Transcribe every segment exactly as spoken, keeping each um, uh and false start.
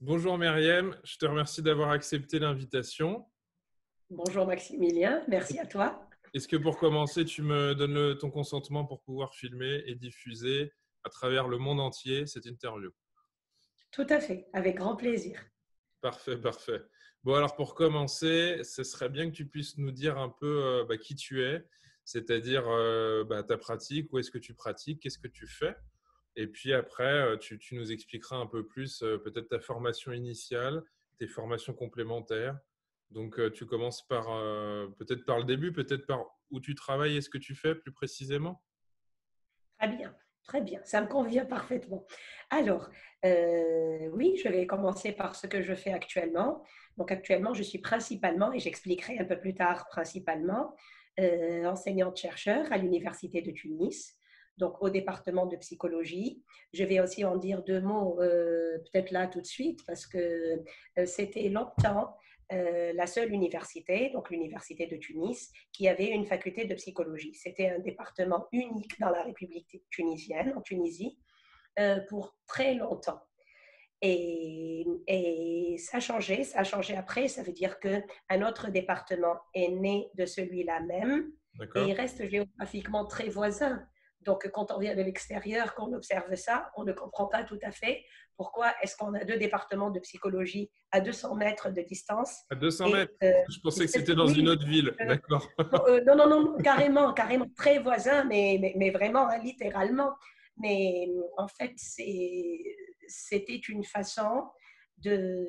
Bonjour Meriem, je te remercie d'avoir accepté l'invitation. Bonjour Maximilien, merci à toi. Est-ce que pour commencer, tu me donnes le, ton consentement pour pouvoir filmer et diffuser à travers le monde entier cette interview? Tout à fait, avec grand plaisir. Parfait, parfait. Bon alors pour commencer, ce serait bien que tu puisses nous dire un peu euh, bah, qui tu es, c'est-à-dire euh, bah, ta pratique, où est-ce que tu pratiques, qu'est-ce que tu fais? Et puis après, tu, tu nous expliqueras un peu plus peut-être ta formation initiale, tes formations complémentaires. Donc, tu commences par peut-être par le début, peut-être par où tu travailles et ce que tu fais plus précisément. Très bien, très bien. Ça me convient parfaitement. Alors, euh, oui, je vais commencer par ce que je fais actuellement. Donc, actuellement, je suis principalement, et j'expliquerai un peu plus tard principalement, euh, enseignante-chercheur à l'Université de Tunis. Donc au département de psychologie. Je vais aussi en dire deux mots euh, peut-être là tout de suite parce que euh, c'était longtemps euh, la seule université, donc l'université de Tunis, qui avait une faculté de psychologie. C'était un département unique dans la République tunisienne, en Tunisie, euh, pour très longtemps. Et, et ça a changé, ça a changé après, ça veut dire qu'un autre département est né de celui-là même et il reste géographiquement très voisin. Donc, quand on vient de l'extérieur, qu'on observe ça, on ne comprend pas tout à fait pourquoi est-ce qu'on a deux départements de psychologie à deux cents mètres de distance. À deux cents mètres euh, je pensais que c'était dans oui, une autre ville, euh, d'accord. Euh, non, non, non, carrément, carrément, très voisin, mais, mais, mais vraiment, hein, littéralement. Mais en fait, c'était une façon de,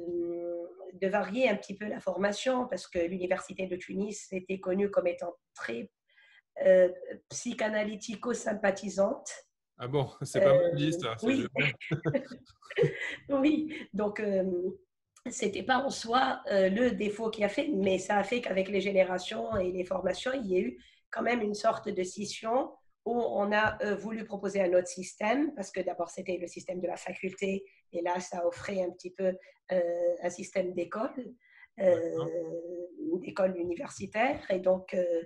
de varier un petit peu la formation parce que l'université de Tunis était connue comme étant très Euh, psychanalytico-sympathisante. Ah bon, c'est pas mal dit ça. Oui. Oui, donc euh, c'était pas en soi euh, le défaut qu'il a fait, mais ça a fait qu'avec les générations et les formations, il y a eu quand même une sorte de scission où on a euh, voulu proposer un autre système, parce que d'abord c'était le système de la faculté, et là ça offrait un petit peu euh, un système d'école, euh, d'école universitaire, et donc euh,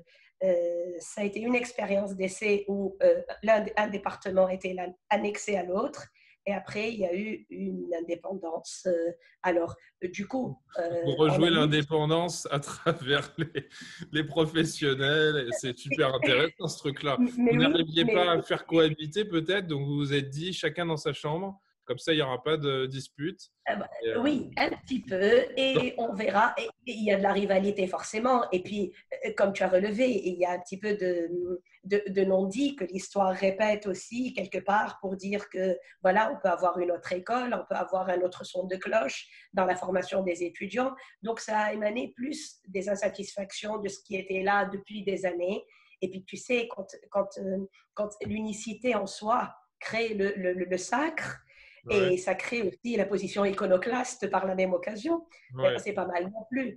Euh, ça a été une expérience d'essai où euh, l'un un département était annexé à l'autre et après il y a eu une indépendance. Euh, alors euh, du coup… Euh, Vous rejouez l'indépendance à travers les, les professionnels, c'est super intéressant ce truc-là. Vous oui, n'arriviez pas à faire cohabiter peut-être, donc vous vous êtes dit chacun dans sa chambre. Comme ça, il n'y aura pas de dispute. Euh, bah, euh... Oui, un petit peu. Et on verra. Et il y a de la rivalité, forcément. Et puis, comme tu as relevé, il y a un petit peu de, de, de non-dit que l'histoire répète aussi, quelque part, pour dire que, voilà, on peut avoir une autre école, on peut avoir un autre son de cloche dans la formation des étudiants. Donc, ça a émané plus des insatisfactions de ce qui était là depuis des années. Et puis, tu sais, quand, quand, quand l'unicité en soi crée le, le, le sacre, ouais. Et ça crée aussi la position iconoclaste par la même occasion. Ouais. C'est pas mal non plus.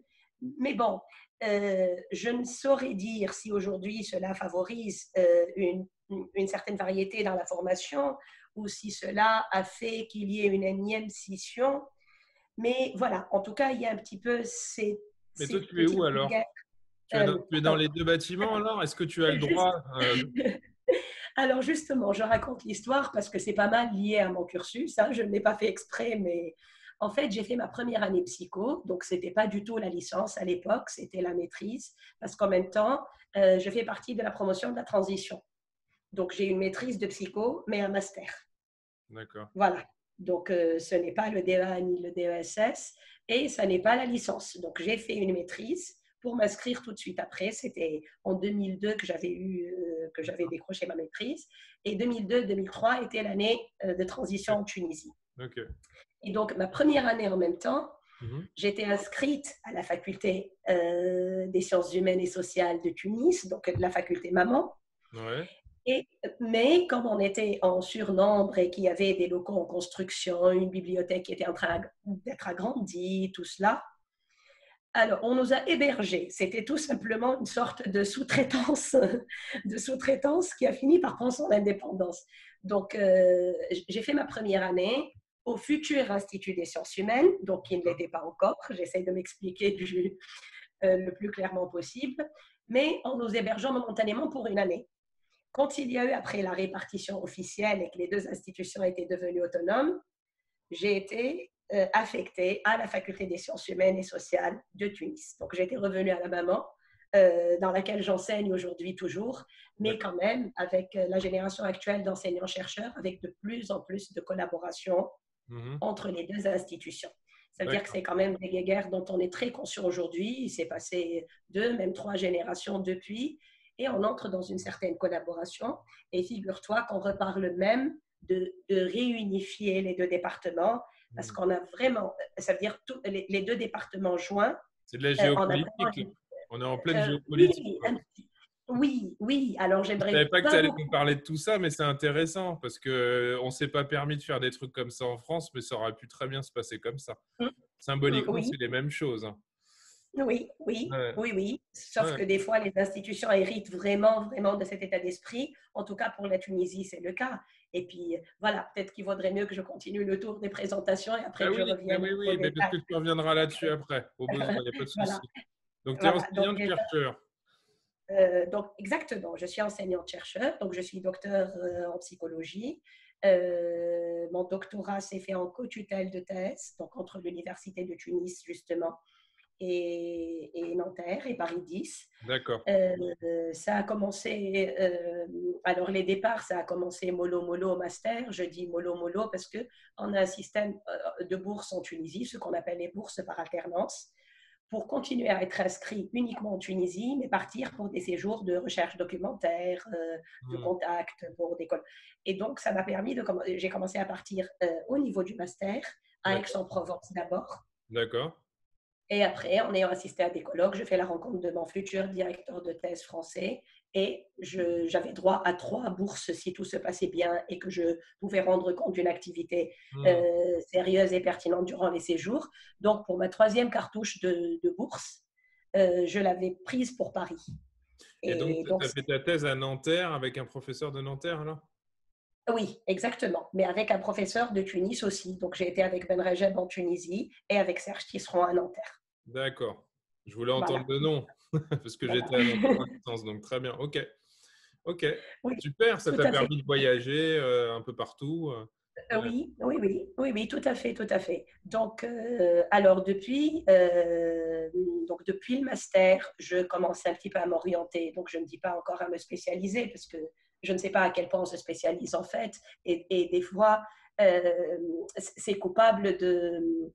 Mais bon, euh, je ne saurais dire si aujourd'hui cela favorise euh, une, une certaine variété dans la formation ou si cela a fait qu'il y ait une énième scission. Mais voilà, en tout cas, il y a un petit peu ces… Mais toi, tu es où alors? Tu es dans, tu es dans les deux bâtiments alors? Est-ce que tu as le droit euh... Alors justement, je raconte l'histoire parce que c'est pas mal lié à mon cursus. Hein. Je ne l'ai pas fait exprès, mais en fait, j'ai fait ma première année psycho. Donc, ce n'était pas du tout la licence à l'époque, c'était la maîtrise. Parce qu'en même temps, euh, je fais partie de la promotion de la transition. Donc, j'ai une maîtrise de psycho, mais un master. D'accord. Voilà. Donc, euh, ce n'est pas le D E A ni le D E S S et ça n'est pas la licence. Donc, j'ai fait une maîtrise pour m'inscrire tout de suite après. C'était en deux mille deux que j'avais eu, euh, que j'avais décroché ma maîtrise. Et deux mille deux deux mille trois était l'année euh, de transition en Tunisie. Okay. Et donc, ma première année en même temps, mm-hmm. j'étais inscrite à la faculté euh, des sciences humaines et sociales de Tunis, donc la faculté Maman. Ouais. Et, mais comme on était en surnombre et qu'il y avait des locaux en construction, une bibliothèque qui était en train d'être agrandie, tout cela… Alors, on nous a hébergés. C'était tout simplement une sorte de sous-traitance, de sous-traitance qui a fini par prendre son indépendance. Donc, euh, j'ai fait ma première année au futur Institut des sciences humaines, donc qui ne l'était pas encore. J'essaie de m'expliquer euh, le plus clairement possible, mais en nous hébergeant momentanément pour une année. Quand il y a eu, après la répartition officielle et que les deux institutions étaient devenues autonomes, j'ai été euh, affectée à la Faculté des sciences humaines et sociales de Tunis. Donc, j'étais revenue à la maman, euh, dans laquelle j'enseigne aujourd'hui toujours, mais quand même, avec la génération actuelle d'enseignants-chercheurs, avec de plus en plus de collaboration mmh. entre les deux institutions. Ça veut dire que c'est quand même des guerres dont on est très conscient aujourd'hui. Il s'est passé deux, même trois générations depuis, et on entre dans une certaine collaboration. Et figure-toi qu'on reparle même de, de réunifier les deux départements, parce qu'on a vraiment, ça veut dire tout, les, les deux départements joints. C'est de la géopolitique. Euh, on, vraiment, on est en pleine euh, géopolitique. Oui, oui, oui. Alors j'aimerais. Je ne savais pas que tu allais nous parler de tout ça, mais c'est intéressant parce qu'on ne s'est pas permis de faire des trucs comme ça en France, mais ça aurait pu très bien se passer comme ça. Mmh. Symboliquement, oui. C'est les mêmes choses. Oui, oui, ouais. oui, oui. Sauf ouais. que des fois, les institutions héritent vraiment, vraiment de cet état d'esprit. En tout cas, pour la Tunisie, c'est le cas. Et puis, voilà, peut-être qu'il vaudrait mieux que je continue le tour des présentations et après ah, je oui, reviens. Oui, oui, mais peut-être que tu reviendras là-dessus après. Au besoin, il n'y a pas de souci. Voilà. Donc, tu es enseignante-chercheur. Euh, donc, exactement, je suis enseignante-chercheur, donc je suis docteur euh, en psychologie. Euh, mon doctorat s'est fait en co-tutelle de thèse, donc entre l'Université de Tunis, justement, et, et Nanterre, et Paris dix. D'accord. Euh, ça a commencé, euh, alors les départs, ça a commencé mollo-mollo au master. Je dis mollo-mollo parce qu'on a un système de bourses en Tunisie, ce qu'on appelle les bourses par alternance, pour continuer à être inscrit uniquement en Tunisie, mais partir pour des séjours de recherche documentaire, euh, de mmh. contact, pour des... Et donc, ça m'a permis de... J'ai commencé à partir euh, au niveau du master, à Aix-en-Provence d'abord. D'accord. Et après, en ayant assisté à des colloques, je fais la rencontre de mon futur directeur de thèse français et je, j'avais droit à trois bourses si tout se passait bien et que je pouvais rendre compte d'une activité mmh. euh, sérieuse et pertinente durant les séjours. Donc, pour ma troisième cartouche de, de bourse, euh, je l'avais prise pour Paris. Et, et donc, donc tu as fait ta thèse à Nanterre avec un professeur de Nanterre, là ? Oui, exactement, mais avec un professeur de Tunis aussi. Donc, j'ai été avec Ben Rejeb en Tunisie et avec Serge Tisseron à Nanterre. D'accord. Je voulais entendre voilà. le nom, parce que voilà. j'étais à Nanterre, donc très bien. OK. OK. Oui, super, ça t'a permis fait. de voyager euh, un peu partout. Euh, oui, oui, oui, oui, oui, tout à fait, tout à fait. Donc, euh, alors, depuis, euh, donc, depuis le master, je commence un petit peu à m'orienter. Donc, je ne dis pas encore à me spécialiser, parce que je ne sais pas à quel point on se spécialise en fait. Et, et des fois, euh, c'est coupable de,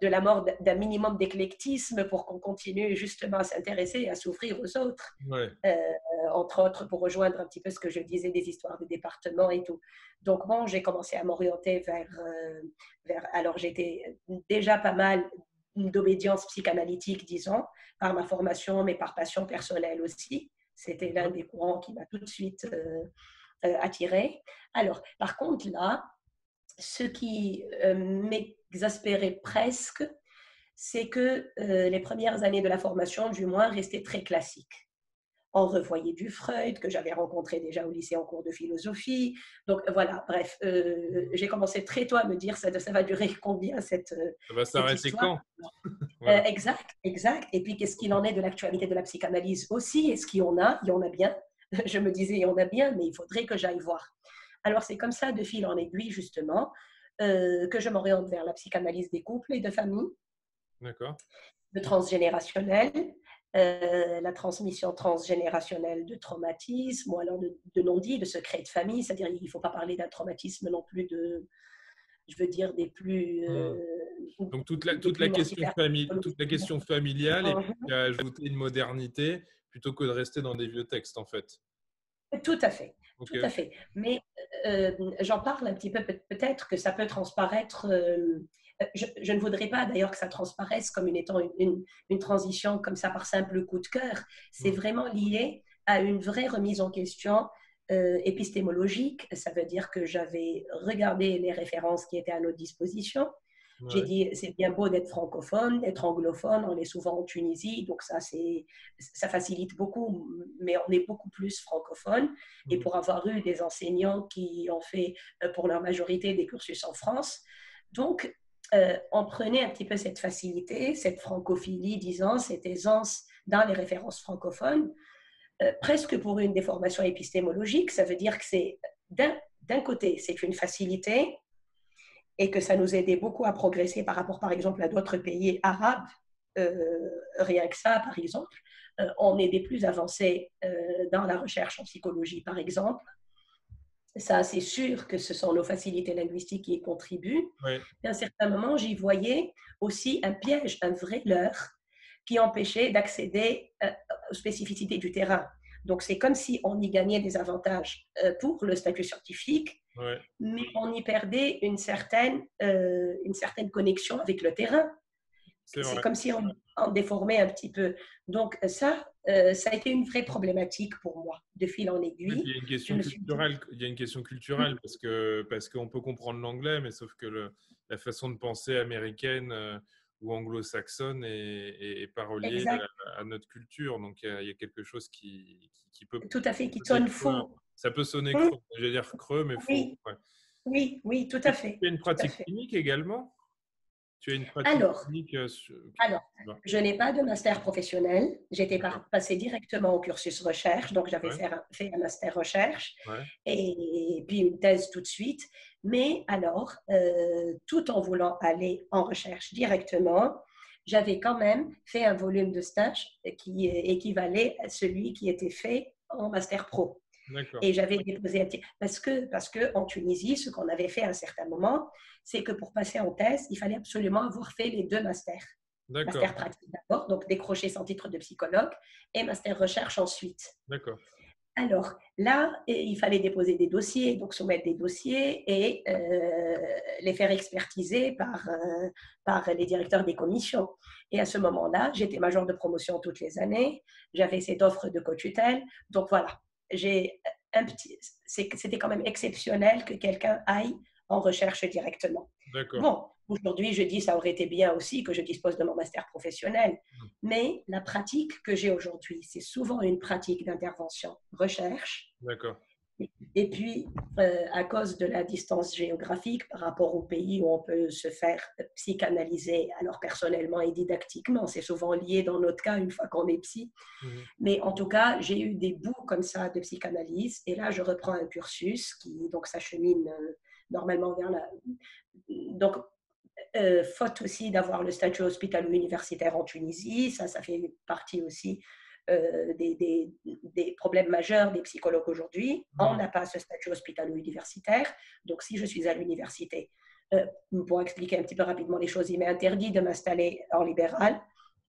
de la mort d'un minimum d'éclectisme pour qu'on continue justement à s'intéresser et à s'ouvrir aux autres. Ouais. Euh, entre autres, pour rejoindre un petit peu ce que je disais des histoires de départements et tout. Donc bon, j'ai commencé à m'orienter vers, euh, vers... Alors j'étais déjà pas mal d'obédience psychanalytique, disons, par ma formation, mais par passion personnelle aussi. C'était l'un des courants qui m'a tout de suite euh, euh, attirée. Alors, par contre, là, ce qui euh, m'exaspérait presque, c'est que euh, les premières années de la formation, du moins, restaient très classiques. On revoyait du Freud, que j'avais rencontré déjà au lycée en cours de philosophie. Donc, voilà, bref, euh, j'ai commencé très tôt à me dire ça, ça va durer combien cette histoire. Ça va s'arrêter quand ? Voilà. Euh, exact, exact. Et puis, qu'est-ce qu'il en est de l'actualité de la psychanalyse aussi ? Est-ce qu'il y en a ? Il y en a bien. Je me disais, il y en a bien, mais il faudrait que j'aille voir. Alors, c'est comme ça, de fil en aiguille, justement, euh, que je m'oriente vers la psychanalyse des couples et de famille. D'accord. De transgénérationnel. Euh, la transmission transgénérationnelle de traumatisme ou alors de, de non-dit, de secret de famille, c'est-à-dire il ne faut pas parler d'un traumatisme non plus de, je veux dire, des plus... Euh, mmh. Donc toute la, toute la, question, famille, toute la question familiale et puis à ajouter une modernité plutôt que de rester dans des vieux textes en fait. Tout à fait, okay. tout à fait. Mais euh, j'en parle un petit peu, peut-être que ça peut transparaître... Euh, Je, je ne voudrais pas d'ailleurs que ça transparaisse comme une, étant une, une, une transition comme ça par simple coup de cœur. C'est mmh. vraiment lié à une vraie remise en question euh, épistémologique. Ça veut dire que j'avais regardé les références qui étaient à notre disposition. Ouais. J'ai dit, c'est bien beau d'être francophone, d'être anglophone, on est souvent en Tunisie, donc ça, c'est, ça facilite beaucoup, mais on est beaucoup plus francophone. Mmh. Et pour avoir eu des enseignants qui ont fait pour leur majorité des cursus en France, donc Euh, on prenait un petit peu cette facilité, cette francophilie, disons, cette aisance dans les références francophones, euh, presque pour une déformation épistémologique. Ça veut dire que c'est d'un, d'un côté, c'est une facilité et que ça nous aidait beaucoup à progresser par rapport, par exemple, à d'autres pays arabes, euh, rien que ça, par exemple. Euh, on est des plus avancés euh, dans la recherche en psychologie, par exemple. Ça, c'est sûr que ce sont nos facilités linguistiques qui y contribuent. Oui. Et à un certain moment, j'y voyais aussi un piège, un vrai leurre qui empêchait d'accéder euh, aux spécificités du terrain. Donc, c'est comme si on y gagnait des avantages euh, pour le statut scientifique, ouais. mais on y perdait une certaine, euh, une certaine connexion avec le terrain. C'est comme si on, on déformait un petit peu. Donc, ça, euh, ça a été une vraie problématique pour moi, de fil en aiguille. Il y a une question culturelle, suis... il y a une question culturelle mmh. parce que, parce qu'on peut comprendre l'anglais, mais sauf que le, la façon de penser américaine euh, ou anglo-saxonne est, est pas reliée à, à notre culture. Donc, il y, y a quelque chose qui, qui, qui peut... Tout à fait, qui sonne faux. Ça peut sonner mmh. creux, j'allais dire creux, mais oui. faux. Ouais. Oui, oui, tout à fait. Tu as une pratique clinique également ? Tu as une pratique alors, clinique sur... alors, je n'ai pas de master professionnel. J'étais passée directement au cursus recherche, donc j'avais ouais. fait, un, fait un master recherche ouais. et, et puis une thèse tout de suite. Mais alors, euh, tout en voulant aller en recherche directement, j'avais quand même fait un volume de stage qui équivalait à celui qui était fait en master pro. Et j'avais déposé un petit... Parce que, parce que en Tunisie, ce qu'on avait fait à un certain moment, c'est que pour passer en thèse, il fallait absolument avoir fait les deux masters. Master pratique d'abord, donc décroché sans titre de psychologue, et master recherche ensuite. D'accord. Alors là, il fallait déposer des dossiers, donc soumettre des dossiers et euh, les faire expertiser par, euh, par les directeurs des commissions. Et à ce moment-là, j'étais major de promotion toutes les années, j'avais cette offre de co-tutelle, donc voilà. J'ai un petit, c'était quand même exceptionnel que quelqu'un aille en recherche directement. Bon, aujourd'hui, je dis ça aurait été bien aussi que je dispose de mon master professionnel, mmh. mais la pratique que j'ai aujourd'hui, c'est souvent une pratique d'intervention recherche. D'accord. Et puis, euh, à cause de la distance géographique par rapport au pays où on peut se faire psychanalyser, alors personnellement et didactiquement, c'est souvent lié dans notre cas une fois qu'on est psy. Mmh. Mais en tout cas, j'ai eu des bouts comme ça de psychanalyse. Et là, je reprends un cursus qui donc s'achemine euh, normalement vers la... Donc, euh, faute aussi d'avoir le statut hospitalo-universitaire en Tunisie, ça, ça fait partie aussi... Euh, des, des, des problèmes majeurs des psychologues aujourd'hui. Mmh. On n'a pas ce statut hospitalo-universitaire. Donc, si je suis à l'université, euh, pour expliquer un petit peu rapidement les choses, il m'est interdit de m'installer en libéral.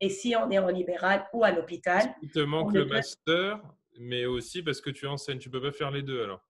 Et si on est en libéral ou à l'hôpital… Il te manque le master, mais aussi parce que tu enseignes. Tu ne peux pas faire les deux, alors?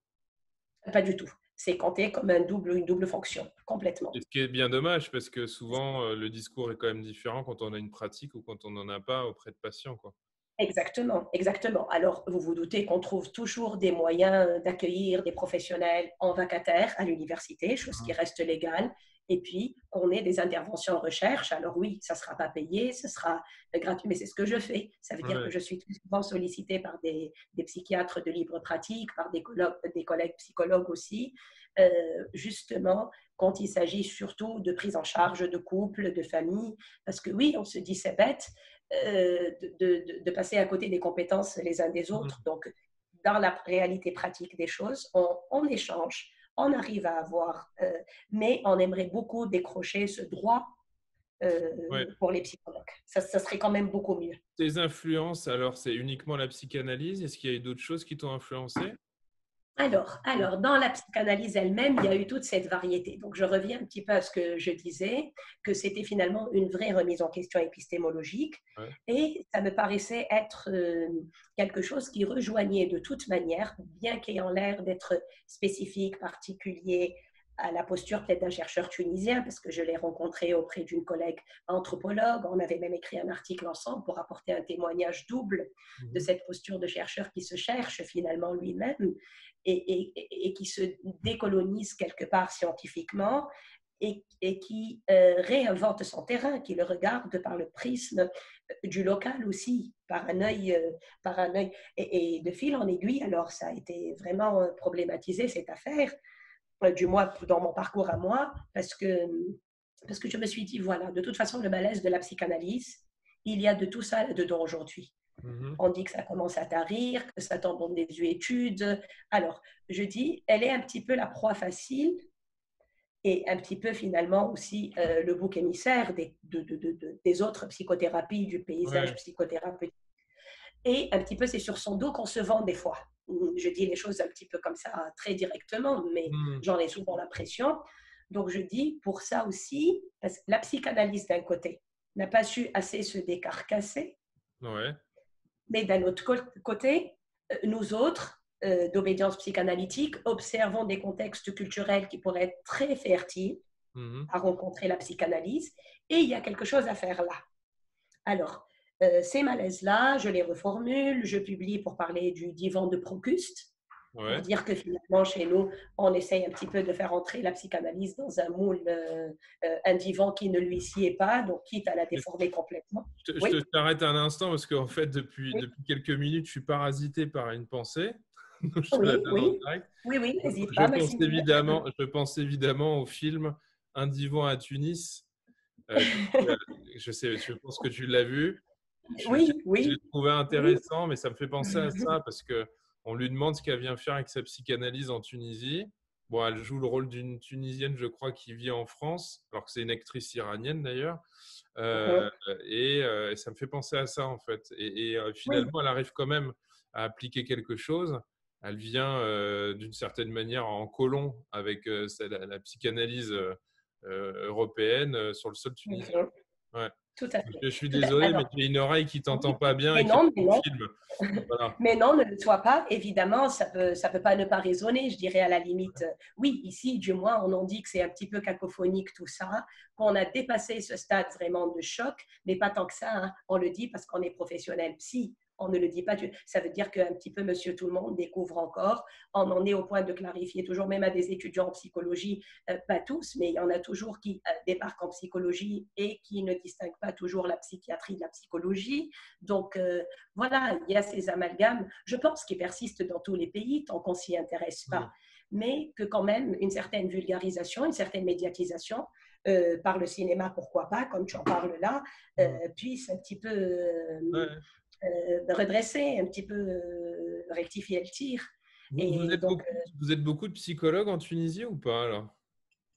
Pas du tout. C'est compté comme un double, une double fonction, complètement. Et ce qui est bien dommage, parce que souvent, euh, le discours est quand même différent quand on a une pratique ou quand on n'en a pas auprès de patients, quoi. Exactement, exactement. Alors, vous vous doutez qu'on trouve toujours des moyens d'accueillir des professionnels en vacataire à l'université, chose qui reste légale, et puis qu'on ait des interventions en recherche. Alors oui, ça ne sera pas payé, ce sera gratuit, mais c'est ce que je fais. Ça veut ouais. dire que je suis très souvent sollicitée par des, des psychiatres de libre pratique, par des, des collègues psychologues aussi, euh, justement, quand il s'agit surtout de prise en charge de couples, de familles, parce que oui, on se dit c'est bête, Euh, de, de, de passer à côté des compétences les uns des autres. Donc, dans la réalité pratique des choses, on, on échange, on arrive à avoir, euh, mais on aimerait beaucoup décrocher ce droit euh, ouais. pour les psychologues. Ça, ça serait quand même beaucoup mieux. Tes influences, alors, c'est uniquement la psychanalyse? Est-ce qu'il y a eu d'autres choses qui t'ont influencé? Alors, alors, dans la psychanalyse elle-même, il y a eu toute cette variété. Donc, je reviens un petit peu à ce que je disais, que c'était finalement une vraie remise en question épistémologique. Ouais. Et ça me paraissait être euh, quelque chose qui rejoignait de toute manière, bien qu'ayant l'air d'être spécifique, particulier, à la posture peut-être d'un chercheur tunisien, parce que je l'ai rencontré auprès d'une collègue anthropologue. On avait même écrit un article ensemble pour apporter un témoignage double mmh. de cette posture de chercheur qui se cherche finalement lui-même et, et, et qui se décolonise quelque part scientifiquement et, et qui euh, réinvente son terrain, qui le regarde par le prisme du local aussi, par un œil. Euh, par un œil. Et, et de fil en aiguille, alors ça a été vraiment problématisé cette affaire, du moins dans mon parcours à moi, parce que, parce que je me suis dit, voilà, de toute façon, le malaise de la psychanalyse, il y a de tout ça là-dedans aujourd'hui. Mm-hmm. On dit que ça commence à tarir, que ça tombe dans des études. Alors, je dis, elle est un petit peu la proie facile et un petit peu finalement aussi euh, le bouc émissaire des, de, de, de, de, des autres psychothérapies, du paysage ouais. psychothérapeutique. Et un petit peu, c'est sur son dos qu'on se vend des fois. Je dis les choses un petit peu comme ça, très directement, mais mmh. j'en ai souvent l'impression. Donc, je dis pour ça aussi, parce que la psychanalyse d'un côté n'a pas su assez se décarcasser, ouais. mais d'un autre côté, nous autres, euh, d'obédience psychanalytique, observons des contextes culturels qui pourraient être très fertiles mmh. à rencontrer la psychanalyse, et il y a quelque chose à faire là. Alors, Euh, ces malaises-là, je les reformule, je publie pour parler du divan de Procuste, ouais. pour dire que finalement, chez nous, on essaye un petit peu de faire entrer la psychanalyse dans un moule, euh, euh, un divan qui ne lui sied pas, donc quitte à la déformer complètement. Je, oui. je t'arrête un instant, parce qu'en fait, depuis, oui. depuis quelques minutes, je suis parasité par une pensée. je oui, oui. oui, oui, n'hésite pas. Je pense, évidemment, je pense évidemment au film « Un divan à Tunis euh, ». Je, je pense que tu l'as vu. Je, oui, oui. Je l'ai trouvé intéressant, mais ça me fait penser à ça parce qu'on lui demande ce qu'elle vient faire avec sa psychanalyse en Tunisie. Bon, elle joue le rôle d'une Tunisienne, je crois, qui vit en France, alors que c'est une actrice iranienne d'ailleurs. Euh, okay. et, euh, et ça me fait penser à ça en fait. Et, et euh, finalement, oui. elle arrive quand même à appliquer quelque chose. Elle vient euh, d'une certaine manière en colon avec euh, la, la psychanalyse euh, européenne euh, sur le sol tunisien. Okay. Ouais. Tout à fait. Je suis désolée, alors, mais tu as une oreille qui ne t'entend pas bien. Mais, et non, mais, non. Film. Voilà. mais non, ne le sois pas. Évidemment, ça ne peut, ça peut pas ne pas résonner, je dirais à la limite. Oui, ici, du moins, on en dit que c'est un petit peu cacophonique tout ça, qu'on a dépassé ce stade vraiment de choc, mais pas tant que ça. Hein. On le dit parce qu'on est professionnel psy. On ne le dit pas. Ça veut dire qu'un petit peu monsieur tout le monde découvre encore. On en est au point de clarifier toujours, même à des étudiants en psychologie, euh, pas tous, mais il y en a toujours qui euh, débarquent en psychologie et qui ne distinguent pas toujours la psychiatrie de la psychologie. Donc euh, voilà, il y a ces amalgames, je pense, qui persistent dans tous les pays tant qu'on ne s'y intéresse pas. Mmh. Mais que quand même une certaine vulgarisation, une certaine médiatisation, euh, par le cinéma, pourquoi pas, comme tu en parles là, euh, mmh. puisse un petit peu... Euh, ouais. Euh, de redresser, un petit peu euh, rectifier le tir. Vous, et vous, êtes donc, beaucoup, euh, vous êtes beaucoup de psychologues en Tunisie ou pas alors?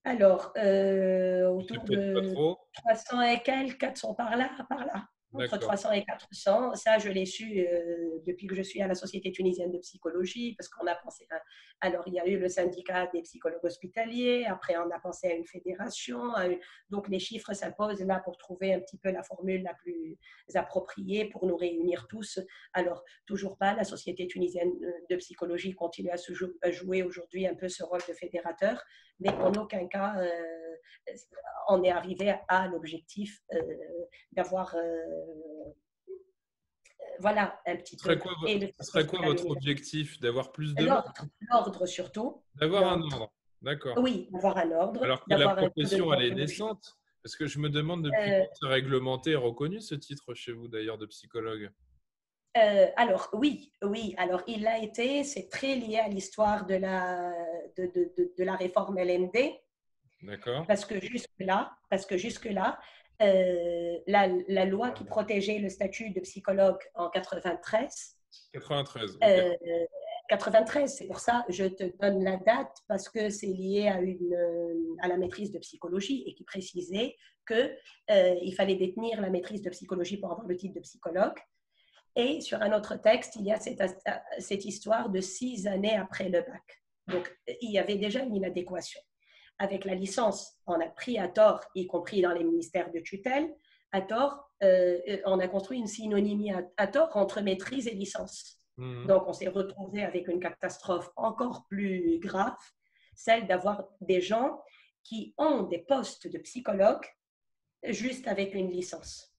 Alors, euh, autour de trois cents et quelques, quatre cents par là, par là. Entre trois cents et quatre cents, ça je l'ai su euh, depuis que je suis à la Société Tunisienne de Psychologie, parce qu'on a pensé à... Alors, il y a eu le syndicat des psychologues hospitaliers, après on a pensé à une fédération, à une... donc les chiffres s'imposent là pour trouver un petit peu la formule la plus appropriée pour nous réunir tous. Alors, toujours pas, la Société Tunisienne de Psychologie continue à, se jou à jouer aujourd'hui un peu ce rôle de fédérateur, mais en aucun cas euh, on est arrivé à l'objectif euh, d'avoir... Euh, voilà un petit peu. Ce serait quoi votre objectif? D'avoir plus de l'ordre, surtout d'avoir un ordre, d'accord. Oui, d'avoir un ordre. Alors que la profession elle est naissante, parce que je me demande depuis quand c'est réglementé et reconnu ce titre chez vous d'ailleurs de psychologue. Euh, alors oui, oui. Alors il a été, c'est très lié à l'histoire de la de, de, de, de la réforme L M D. D'accord. Parce que jusque là, parce que jusque là. Euh, la, la loi qui protégeait le statut de psychologue en quatre-vingt-treize. quatre-vingt-treize, okay. euh, quatre-vingt-treize, c'est pour ça que je te donne la date, parce que c'est lié à, une, à la maîtrise de psychologie et qui précisait qu'il euh, fallait détenir la maîtrise de psychologie pour avoir le titre de psychologue. Et sur un autre texte, il y a cette, cette histoire de six années après le bac. Donc, il y avait déjà une inadéquation. Avec la licence, on a pris à tort, y compris dans les ministères de tutelle, à tort, euh, on a construit une synonymie à, à tort entre maîtrise et licence. Mmh. Donc, on s'est retrouvé avec une catastrophe encore plus grave, celle d'avoir des gens qui ont des postes de psychologue juste avec une licence.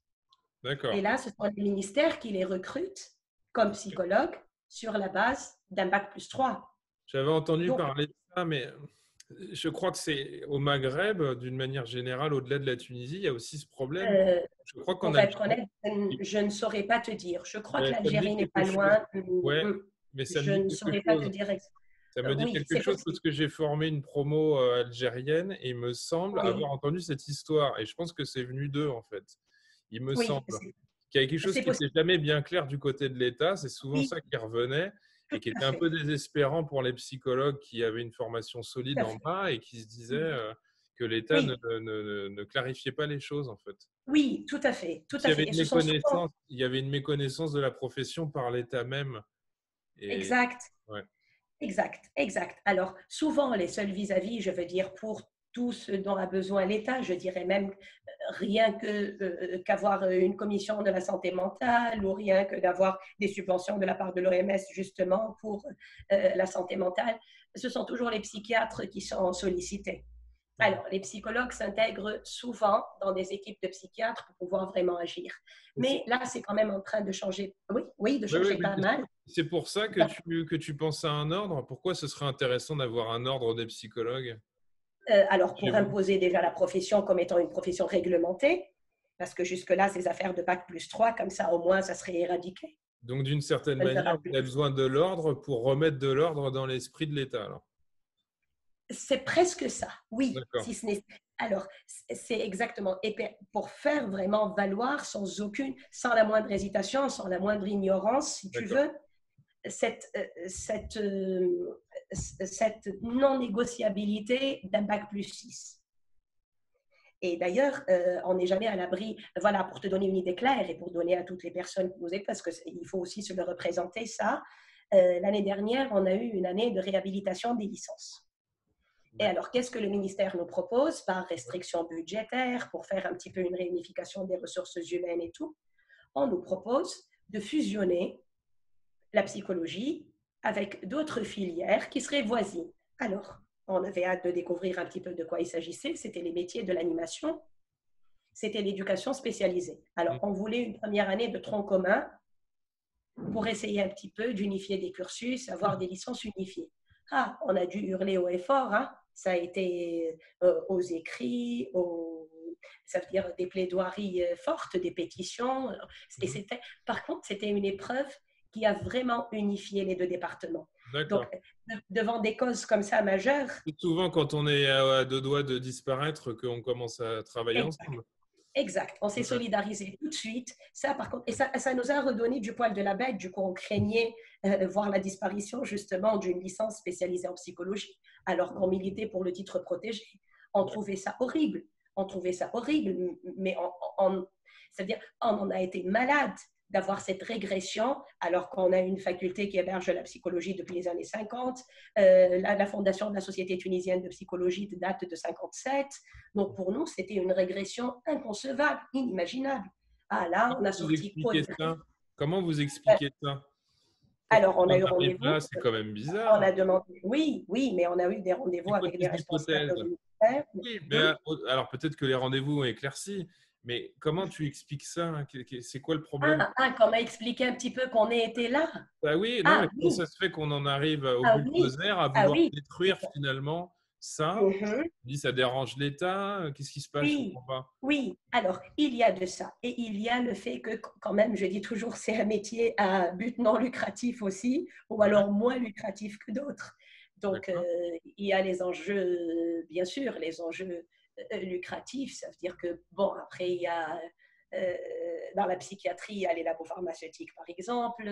D'accord. Et là, ce sont les ministères qui les recrutent comme psychologues sur la base d'un bac plus trois. J'avais entendu Donc, parler de ça, mais... Je crois que c'est au Maghreb, d'une manière générale, au-delà de la Tunisie, il y a aussi ce problème. Euh, je crois qu'on a... Je ne saurais pas te dire. Je crois mais que l'Algérie n'est pas chose. Loin. Ouais, mais ça je me dit ne saurais chose. Pas te dire. Ça me dit oui, quelque chose possible. Parce que j'ai formé une promo algérienne et il me semble oui. avoir entendu cette histoire. Et je pense que c'est venu d'eux, en fait. Il me oui, semble qu'il y a quelque chose qui n'était jamais bien clair du côté de l'État. C'est souvent oui. ça qui revenait. Et qui était un peu désespérant pour les psychologues qui avaient une formation solide en bas et qui se disaient euh, que l'État oui. ne, ne, ne clarifiait pas les choses, en fait. Oui, tout à fait. Tout à il, y avait fait. Une méconnaissance, il y avait une méconnaissance de la profession par l'État même. Et... Exact. Ouais. Exact, exact. Alors, souvent, les seuls vis-à-vis, je veux dire, pour tout ce dont a besoin l'État, je dirais même rien que euh, qu'avoir une commission de la santé mentale ou rien que d'avoir des subventions de la part de l'O M S justement pour euh, la santé mentale, ce sont toujours les psychiatres qui sont sollicités. Alors, les psychologues s'intègrent souvent dans des équipes de psychiatres pour pouvoir vraiment agir. Mais là, c'est quand même en train de changer. Oui, oui de changer oui, oui, pas mal. C'est pour ça que tu, que tu penses à un ordre. Pourquoi ce serait intéressant d'avoir un ordre des psychologues ? Euh, alors, pour imposer déjà la profession comme étant une profession réglementée, parce que jusque-là, ces affaires de bac plus trois, comme ça, au moins, ça serait éradiqué. Donc, d'une certaine ça manière, vous avez besoin de l'ordre pour remettre de l'ordre dans l'esprit de l'État, alors. C'est presque ça, oui. Si ce n'est... Alors, c'est exactement. Et pour faire vraiment valoir sans aucune, sans la moindre hésitation, sans la moindre ignorance, si tu veux, cette, cette, cette non-négociabilité d'un bac plus six. Et d'ailleurs, euh, on n'est jamais à l'abri, voilà, pour te donner une idée claire et pour donner à toutes les personnes qui nous écoutent, parce qu'il faut aussi se le représenter, ça. Euh, l'année dernière, on a eu une année de réhabilitation des licences. Et alors, qu'est-ce que le ministère nous propose par restriction budgétaire pour faire un petit peu une réunification des ressources humaines et tout? On nous propose de fusionner la psychologie avec d'autres filières qui seraient voisines. Alors, on avait hâte de découvrir un petit peu de quoi il s'agissait. C'était les métiers de l'animation, c'était l'éducation spécialisée. Alors, on voulait une première année de tronc commun pour essayer un petit peu d'unifier des cursus, avoir des licences unifiées. Ah, on a dû hurler haut et fort, hein. Ça a été euh, aux écrits, aux... ça veut dire des plaidoiries euh, fortes, des pétitions. Et c'était... Par contre, c'était une épreuve qui a vraiment unifié les deux départements. Donc, de, devant des causes comme ça majeures… C'est souvent quand on est à, à deux doigts de disparaître qu'on commence à travailler exact. Ensemble. Exact. On s'est solidarisé tout de suite. Ça, par contre, et ça, ça nous a redonné du poil de la bête. Du coup, on craignait euh, voir la disparition justement d'une licence spécialisée en psychologie, alors qu'on militait pour le titre protégé. On trouvait ça horrible. On trouvait ça horrible. Mais on, on, c'est-à-dire, on en a été malade d'avoir cette régression, alors qu'on a une faculté qui héberge la psychologie depuis les années cinquante. Euh, la, la fondation de la Société tunisienne de psychologie date de mille neuf cent cinquante-sept. Donc, pour nous, c'était une régression inconcevable, inimaginable. Ah là, on a sorti quoi de... Comment vous expliquez ça euh, Alors, on, on a eu rendez-vous. C'est quand même bizarre. On a demandé... Oui, oui, mais on a eu des rendez-vous avec les responsables de l'université. Oui, ben, oui. Alors peut-être que les rendez-vous ont éclairci. Mais comment tu expliques ça? C'est quoi le problème? Ah, ah comment expliquer un petit peu qu'on ait été là? Bah oui, non, ah, mais comment oui. ça se fait qu'on en arrive au ah, bulldozer à vouloir ah, oui. détruire finalement ça? Mm-hmm. Ça dérange l'État? Qu'est-ce qui se passe? Oui. Je comprends pas. Oui, alors il y a de ça. Et il y a le fait que quand même, je dis toujours, c'est un métier à but non lucratif aussi, ou alors moins lucratif que d'autres. Donc, euh, il y a les enjeux, bien sûr, les enjeux... lucratif, ça veut dire que, bon, après, il y a, euh, dans la psychiatrie, il y a les labos pharmaceutiques, par exemple,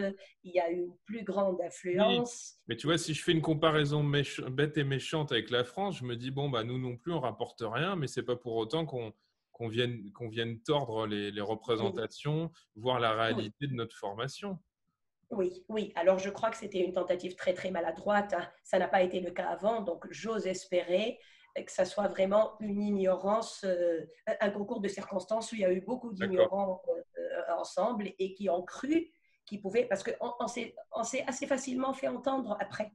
il y a une plus grande influence. Oui. Mais tu vois, si je fais une comparaison méch- bête et méchante avec la France, je me dis, bon, bah, nous non plus, on ne rapporte rien, mais ce n'est pas pour autant qu'on, qu'on, vienne, qu'on vienne tordre les, les représentations, oui. voir la réalité oui. de notre formation. Oui, oui. Alors, je crois que c'était une tentative très, très maladroite. Hein. Ça n'a pas été le cas avant, donc j'ose espérer que ça soit vraiment une ignorance, euh, un concours de circonstances où il y a eu beaucoup d'ignorants euh, ensemble et qui ont cru qu'ils pouvaient, parce qu'on on s'est, on s'est assez facilement fait entendre après.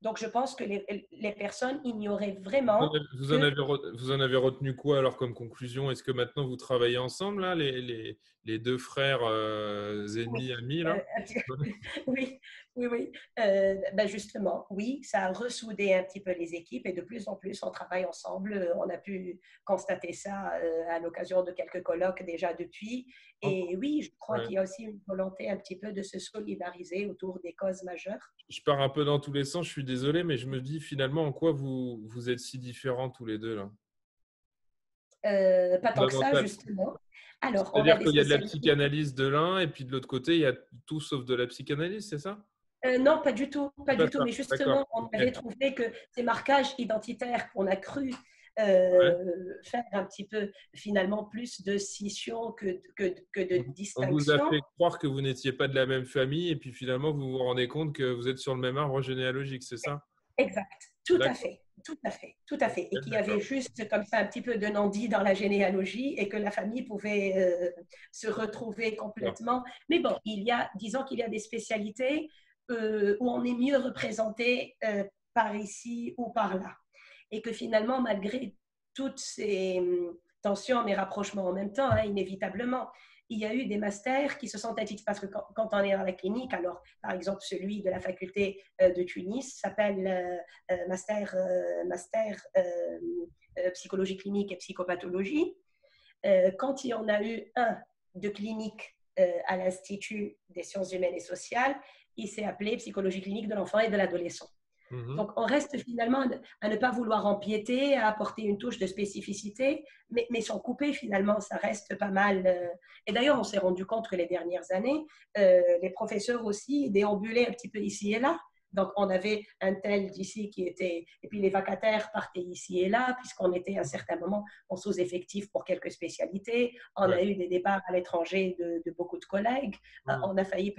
Donc, je pense que les, les personnes ignoraient vraiment… Vous en, avez, vous, en que... avez, vous en avez retenu quoi alors comme conclusion? Est-ce que maintenant, vous travaillez ensemble, là, les, les, les deux frères euh, ennemis, oui. amis là euh, Oui, oui, oui. Euh, ben justement, oui, ça a ressoudé un petit peu les équipes et de plus en plus, on travaille ensemble. On a pu constater ça euh, à l'occasion de quelques colloques déjà depuis. Et oui, je crois ouais. qu'il y a aussi une volonté un petit peu de se solidariser autour des causes majeures. Je pars un peu dans tous les sens, je suis désolé, mais je me dis finalement en quoi vous, vous êtes si différents tous les deux là. Euh, pas tant que ça, justement. Alors, c'est-à-dire qu'il y a de la psychanalyse de l'un et puis de l'autre côté, il y a tout sauf de la psychanalyse, c'est ça? Euh, non, pas du tout, pas d'accord, du tout. Mais justement, on avait okay. trouvé que ces marquages identitaires qu'on a cru euh, ouais. faire un petit peu finalement plus de scission que, que, que de distinction. On vous a fait croire que vous n'étiez pas de la même famille et puis finalement vous vous rendez compte que vous êtes sur le même arbre généalogique, c'est ça? Exact, tout à fait. Tout à fait, tout à fait. Et qu'il y avait juste comme ça un petit peu de non-dit dans la généalogie et que la famille pouvait euh, se retrouver complètement. Mais bon, il y a, disons qu'il y a des spécialités euh, où on est mieux représenté euh, par ici ou par là. Et que finalement, malgré toutes ces euh, tensions et rapprochements en même temps, hein, inévitablement, il y a eu des masters qui se sont intitulés, parce que quand on est dans la clinique, alors par exemple celui de la faculté de Tunis s'appelle master, master euh, psychologie clinique et psychopathologie. Quand il y en a eu un de clinique à l'Institut des sciences humaines et sociales, il s'est appelé psychologie clinique de l'enfant et de l'adolescent. Donc, on reste finalement à ne pas vouloir empiéter, à apporter une touche de spécificité, mais, mais sans couper, finalement, ça reste pas mal. Et d'ailleurs, on s'est rendu compte que les dernières années, euh, les professeurs aussi déambulaient un petit peu ici et là. Donc, on avait un tel d'ici qui était… Et puis, les vacataires partaient ici et là, puisqu'on était à un certain moment en sous-effectif pour quelques spécialités. On ouais. a eu des départs à l'étranger de, de beaucoup de collègues. Mmh. On a failli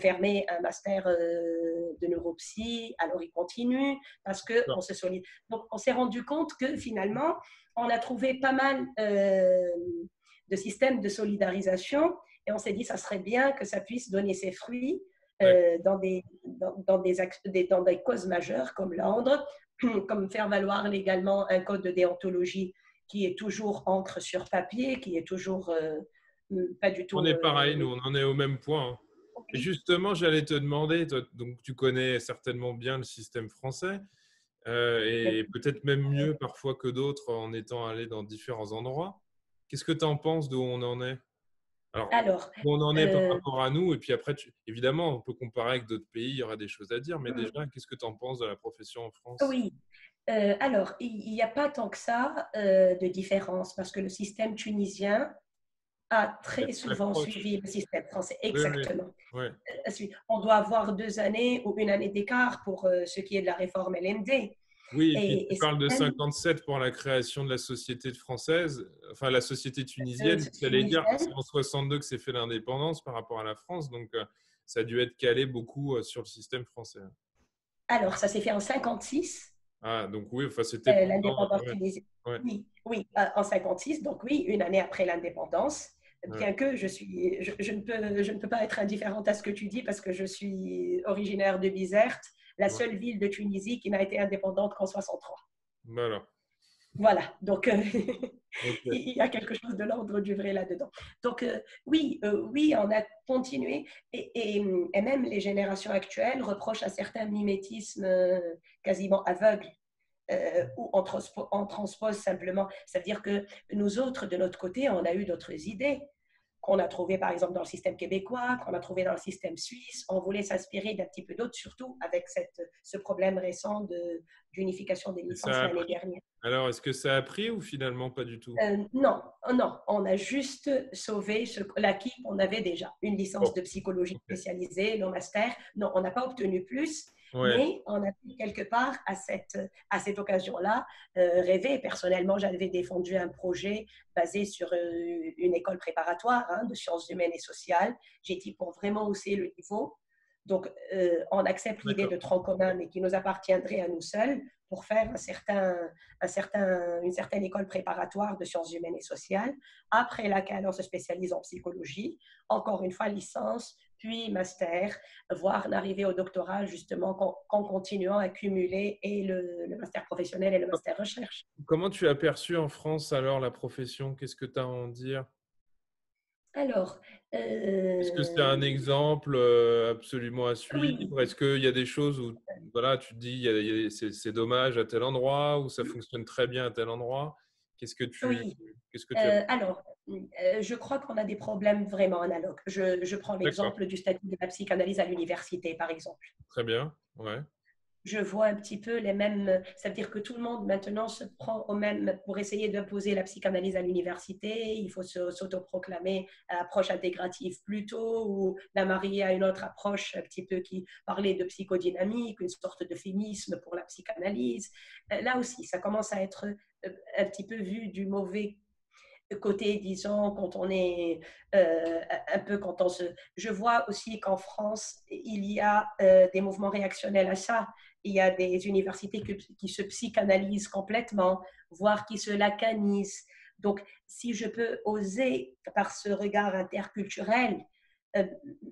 fermer un master de neuropsy, alors il continue, parce qu'on ouais. se solide. Donc, on s'est rendu compte que, finalement, on a trouvé pas mal euh, de systèmes de solidarisation et on s'est dit que ça serait bien que ça puisse donner ses fruits. Euh, dans, des, dans, dans, des, dans des causes majeures comme Londres, comme faire valoir légalement un code de déontologie qui est toujours encre sur papier, qui est toujours euh, pas du tout… On est pareil, euh, nous, on en est au même point. Hein. Okay. Justement, j'allais te demander, toi, donc tu connais certainement bien le système français, euh, et peut-être même mieux parfois que d'autres en étant allé dans différents endroits. Qu'est-ce que tu en penses d'où on en est ? Alors, Alors, on en est par rapport à nous, et puis après, tu, évidemment, on peut comparer avec d'autres pays, il y aura des choses à dire, mais oui. déjà, qu'est-ce que tu en penses de la profession en France? Oui, euh, alors, il n'y a pas tant que ça euh, de différence, parce que le système tunisien a très souvent proche. suivi le système français, exactement. Oui, oui. Oui. On doit avoir deux années ou une année d'écart pour euh, ce qui est de la réforme L M D. Oui, et, et puis tu et parles de cinquante-sept pour la création de la société française, enfin la société tunisienne, tu allais dire que c'est en soixante-deux que s'est fait l'indépendance par rapport à la France, donc ça a dû être calé beaucoup sur le système français. Alors, ça s'est fait en cinquante-six. Ah, donc oui, enfin c'était… Euh, l'indépendance tunisienne, ouais. oui, oui euh, en cinquante-six, donc oui, une année après l'indépendance. Bien ouais. que je, suis, je, je, ne peux, je ne peux pas être indifférente à ce que tu dis parce que je suis originaire de Bizerte, la seule ouais. ville de Tunisie qui n'a été indépendante qu'en soixante-trois. Voilà. Voilà, donc euh, okay. il y a quelque chose de l'ordre du vrai là-dedans. Donc euh, oui, euh, oui, on a continué et, et, et même les générations actuelles reprochent un certain mimétisme quasiment aveugle. Euh, où on, transpo, on transpose simplement. C'est-à-dire que nous autres, de notre côté, on a eu d'autres idées qu'on a trouvées, par exemple, dans le système québécois, qu'on a trouvées dans le système suisse. On voulait s'inspirer d'un petit peu d'autres, surtout avec cette, ce problème récent de, d'unification des licences l'année dernière. Alors, est-ce que ça a pris ou finalement pas du tout? euh, Non, non. On a juste sauvé l'acquis qu'on avait déjà. Une licence oh. de psychologie okay. spécialisée, le master. Non, on n'a pas obtenu plus. Ouais. Mais on a pu quelque part à cette, à cette occasion-là euh, rêver. Personnellement, j'avais défendu un projet basé sur euh, une école préparatoire hein, de sciences humaines et sociales. J'ai dit pour vraiment hausser le niveau. Donc, euh, on accepte l'idée de tronc commun, mais qui nous appartiendrait à nous seuls pour faire un certain, un certain, une certaine école préparatoire de sciences humaines et sociales, après laquelle on se spécialise en psychologie. Encore une fois, licence, puis master, voire d'arriver au doctorat justement qu'en continuant à cumuler et le, le master professionnel et le master recherche. Comment tu as perçu en France alors la profession? Qu'est-ce que tu as à en dire? Alors, euh... est-ce que c'est un exemple absolument à suivre? Oui. Est-ce qu'il y a des choses où voilà, tu te dis c'est dommage à tel endroit ou ça fonctionne très bien à tel endroit? Qu'est-ce que tu, oui. qu'est-ce que tu as... euh, Alors, euh, je crois qu'on a des problèmes vraiment analogues. Je, je prends l'exemple du statut de la psychanalyse à l'université, par exemple. Très bien, ouais. je vois un petit peu les mêmes, ça veut dire que tout le monde maintenant se prend au même, pour essayer d'imposer la psychanalyse à l'université, il faut s'autoproclamer approche intégrative plutôt, ou la marier à une autre approche un petit peu qui parlait de psychodynamique, une sorte de féminisme pour la psychanalyse. Là aussi, ça commence à être un petit peu vu du mauvais côté, disons, quand on est euh, un peu, quand on se... Je vois aussi qu'en France, il y a euh, des mouvements réactionnels à ça. Il y a des universités que, qui se psychanalysent complètement, voire qui se lacanisent. Donc, si je peux oser, par ce regard interculturel, euh,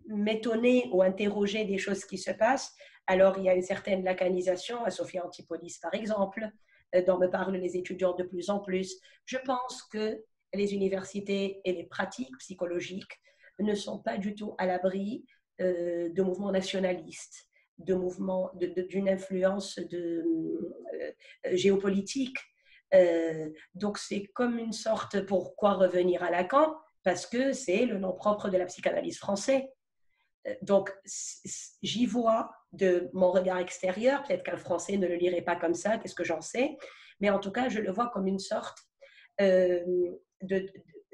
m'étonner ou interroger des choses qui se passent, alors il y a une certaine lacanisation, à Sophia Antipolis, par exemple, euh, dont me parlent les étudiants de plus en plus. Je pense que les universités et les pratiques psychologiques ne sont pas du tout à l'abri euh, de mouvements nationalistes, de mouvements, de, de, d'une influence de, euh, géopolitique. Euh, donc c'est comme une sorte, pourquoi revenir à Lacan? Parce que c'est le nom propre de la psychanalyse française. Euh, donc j'y vois, de mon regard extérieur, peut-être qu'un Français ne le lirait pas comme ça, qu'est-ce que j'en sais, mais en tout cas je le vois comme une sorte... Euh,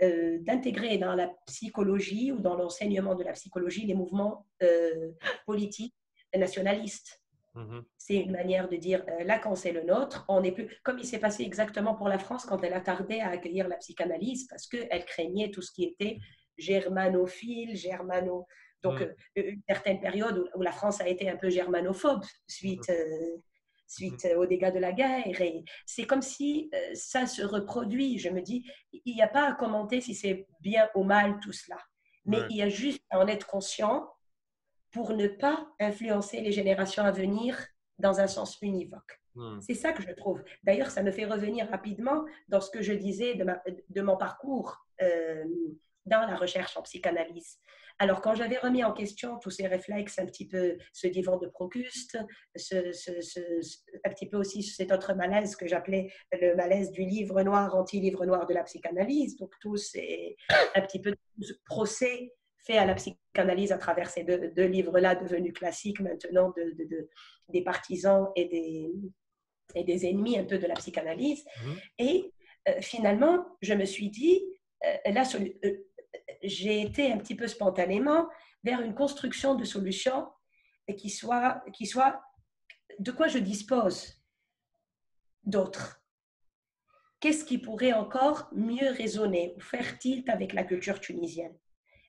d'intégrer euh, dans la psychologie ou dans l'enseignement de la psychologie les mouvements euh, politiques nationalistes. Mm-hmm. C'est une manière de dire, euh, Lacan c'est le nôtre, on n'est plus... Comme il s'est passé exactement pour la France quand elle a tardé à accueillir la psychanalyse parce qu'elle craignait tout ce qui était germanophile, germano... Donc, mm-hmm. euh, une certaine période où, où la France a été un peu germanophobe suite... Euh, suite aux dégâts de la guerre. Et c'est comme si ça se reproduit. Je me dis, il n'y a pas à commenter si c'est bien ou mal tout cela. Mais ouais. Il y a juste à en être conscient pour ne pas influencer les générations à venir dans un sens univoque. Ouais. C'est ça que je trouve. D'ailleurs, ça me fait revenir rapidement dans ce que je disais de, ma, de mon parcours euh, dans la recherche en psychanalyse. Alors, quand j'avais remis en question tous ces réflexes, un petit peu ce divan de Procuste, ce, ce, ce, un petit peu aussi cet autre malaise que j'appelais le malaise du livre noir, anti-livre noir de la psychanalyse, donc tout c'est un petit peu ce procès fait à la psychanalyse à travers ces deux, deux livres-là devenus classiques maintenant de, de, de, des partisans et des, et des ennemis un peu de la psychanalyse. Mmh. Et euh, finalement, je me suis dit, euh, la solution... Euh, j'ai été un petit peu spontanément vers une construction de solutions qui soit, qui soit de quoi je dispose d'autres. Qu'est-ce qui pourrait encore mieux résonner ou faire tilt avec la culture tunisienne?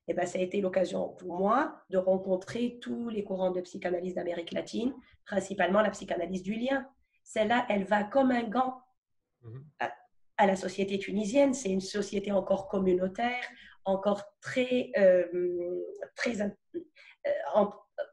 Et ben, ça a été l'occasion pour moi de rencontrer tous les courants de psychanalyse d'Amérique latine, principalement la psychanalyse du lien. Celle-là, elle va comme un gant à, à la société tunisienne. C'est une société encore communautaire, encore très, euh, très euh,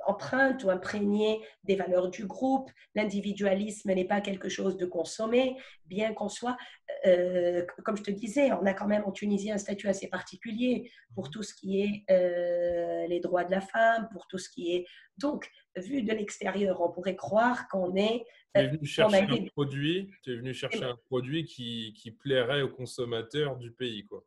empreinte ou imprégnée des valeurs du groupe. L'individualisme n'est pas quelque chose de consommé, bien qu'on soit, euh, comme je te disais, on a quand même en Tunisie un statut assez particulier pour tout ce qui est euh, les droits de la femme, pour tout ce qui est... Donc, vu de l'extérieur, on pourrait croire qu'on est... Tu es venu chercher, a... un, produit, tu es venu chercher un produit qui, qui plairait aux consommateurs du pays, quoi.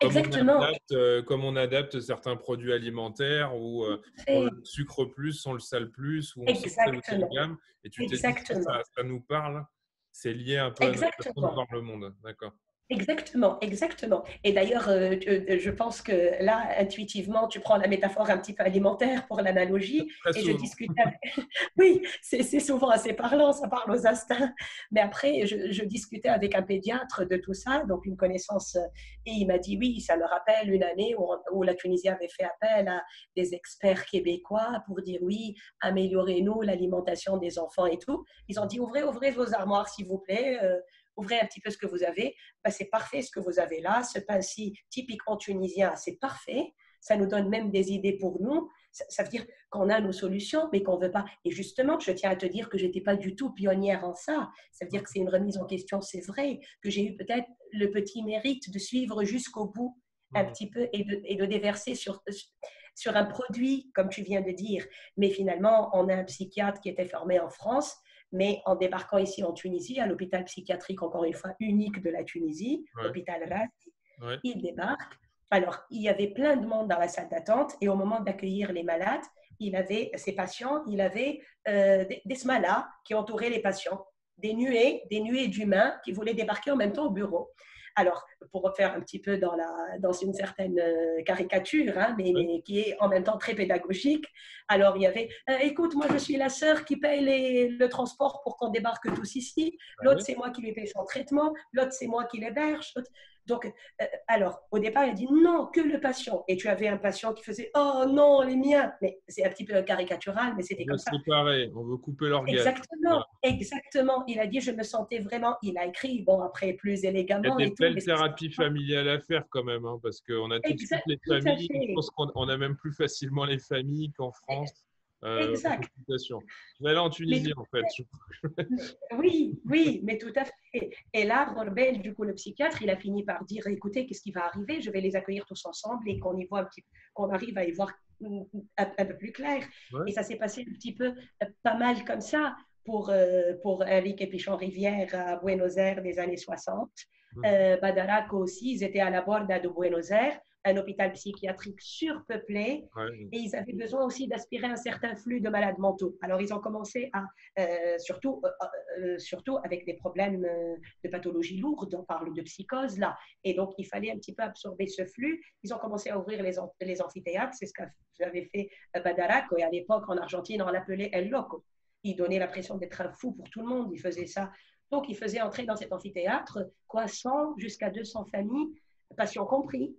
Comme exactement. On adapte, euh, comme on adapte certains produits alimentaires où euh, on le sucre plus, on le sale plus, où on exactement. Sort de gamme. Et tu t'es dit que ça, ça nous parle, c'est lié un peu exactement. À notre façon de voir le monde. D'accord. Exactement, exactement. Et d'ailleurs, euh, je pense que là, intuitivement, tu prends la métaphore un petit peu alimentaire pour l'analogie. Et souvent. Je discutais avec... Oui, c'est souvent assez parlant, ça parle aux instincts. Mais après, je, je discutais avec un pédiatre de tout ça, donc une connaissance. Et il m'a dit, oui, ça me rappelle une année où, où la Tunisie avait fait appel à des experts québécois pour dire, oui, améliorez-nous l'alimentation des enfants et tout. Ils ont dit, ouvrez, ouvrez vos armoires, s'il vous plaît. Euh, Ouvrez un petit peu ce que vous avez, ben, c'est parfait ce que vous avez là, ce pain-ci typiquement tunisien, c'est parfait, ça nous donne même des idées pour nous, ça, ça veut dire qu'on a nos solutions, mais qu'on ne veut pas. Et justement, je tiens à te dire que je n'étais pas du tout pionnière en ça, ça veut dire que c'est une remise en question, c'est vrai, que j'ai eu peut-être le petit mérite de suivre jusqu'au bout un mmh. petit peu et de, et de déverser sur... sur un produit, comme tu viens de dire. Mais finalement, on a un psychiatre qui était formé en France, mais en débarquant ici en Tunisie, à l'hôpital psychiatrique, encore une fois, unique de la Tunisie, ouais. Hôpital Razi, ouais. Il débarque. Alors, il y avait plein de monde dans la salle d'attente et au moment d'accueillir les malades, il avait, ses patients, il avait euh, des, des smalas qui entouraient les patients, des nuées, des nuées d'humains qui voulaient débarquer en même temps au bureau. Alors, pour refaire un petit peu dans, la, dans une certaine caricature, hein, mais, mais qui est en même temps très pédagogique, alors il y avait euh, « Écoute, moi je suis la sœur qui paye les, le transport pour qu'on débarque tous ici, l'autre c'est moi qui lui paye son traitement, l'autre c'est moi qui l'héberge. » Donc, euh, alors, au départ, il a dit « Non, que le patient ». Et tu avais un patient qui faisait « Oh non, les miens ». Mais c'est un petit peu caricatural, mais c'était comme ça. On veut séparer, on veut couper l'organe. Exactement, voilà. exactement. Il a dit « Je me sentais vraiment… » Il a écrit, bon, après, plus élégamment. Il y a des belles thérapies familiales à faire quand même, hein, parce qu'on a toutes les familles. Je pense qu'on a même plus facilement les familles qu'en France. Euh, exact. Je vais aller en Tunisie, en fait. fait. oui, oui, mais tout à fait. Et là, Rorbel, du coup, le psychiatre, il a fini par dire, écoutez, qu'est-ce qui va arriver? Je vais les accueillir tous ensemble et qu'on y voit un petit, qu'on arrive à y voir un, un peu plus clair. Ouais. Et ça s'est passé un petit peu, pas mal comme ça, pour, euh, pour Alic et Pichon-Rivière à Buenos Aires des années soixante. Mmh. Euh, Badaraco aussi, ils étaient à La Borda de Buenos Aires, un hôpital psychiatrique surpeuplé, ouais. et ils avaient besoin aussi d'aspirer un certain flux de malades mentaux. Alors, ils ont commencé à, euh, surtout, euh, surtout avec des problèmes de pathologie lourde, on parle de psychose là, et donc il fallait un petit peu absorber ce flux. Ils ont commencé à ouvrir les, les amphithéâtres, c'est ce qu'avait fait Badaraco, et à l'époque, en Argentine, on l'appelait El Loco. Il donnait l'impression d'être un fou pour tout le monde, il faisait ça. Donc, il faisait entrer dans cet amphithéâtre, quoi, cent jusqu'à deux cents familles, patients compris.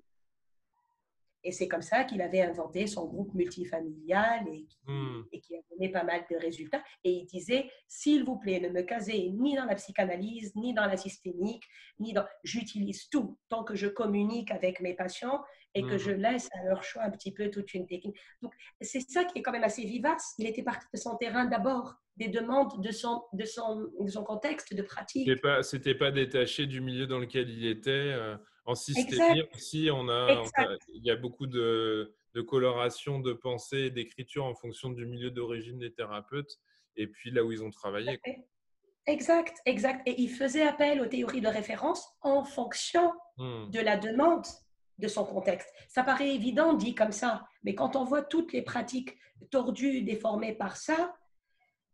Et c'est comme ça qu'il avait inventé son groupe multifamilial et qui, mmh. et qui a donné pas mal de résultats. Et il disait, s'il vous plaît, ne me casez ni dans la psychanalyse, ni dans la systémique, ni dans... J'utilise tout tant que je communique avec mes patients et mmh. que je laisse à leur choix un petit peu toute une technique. Donc, c'est ça qui est quand même assez vivace. Il était parti de son terrain d'abord, des demandes de son, de son, de son contexte, de pratique. Ce n'était pas, pas détaché du milieu dans lequel il était euh... En systémie aussi, on a, on a, il y a beaucoup de, de coloration, de pensée et d'écriture en fonction du milieu d'origine des thérapeutes et puis là où ils ont travaillé. Exact, exact. Et il faisait appel aux théories de référence en fonction hmm. de la demande de son contexte. Ça paraît évident dit comme ça, mais quand on voit toutes les pratiques tordues, déformées par ça,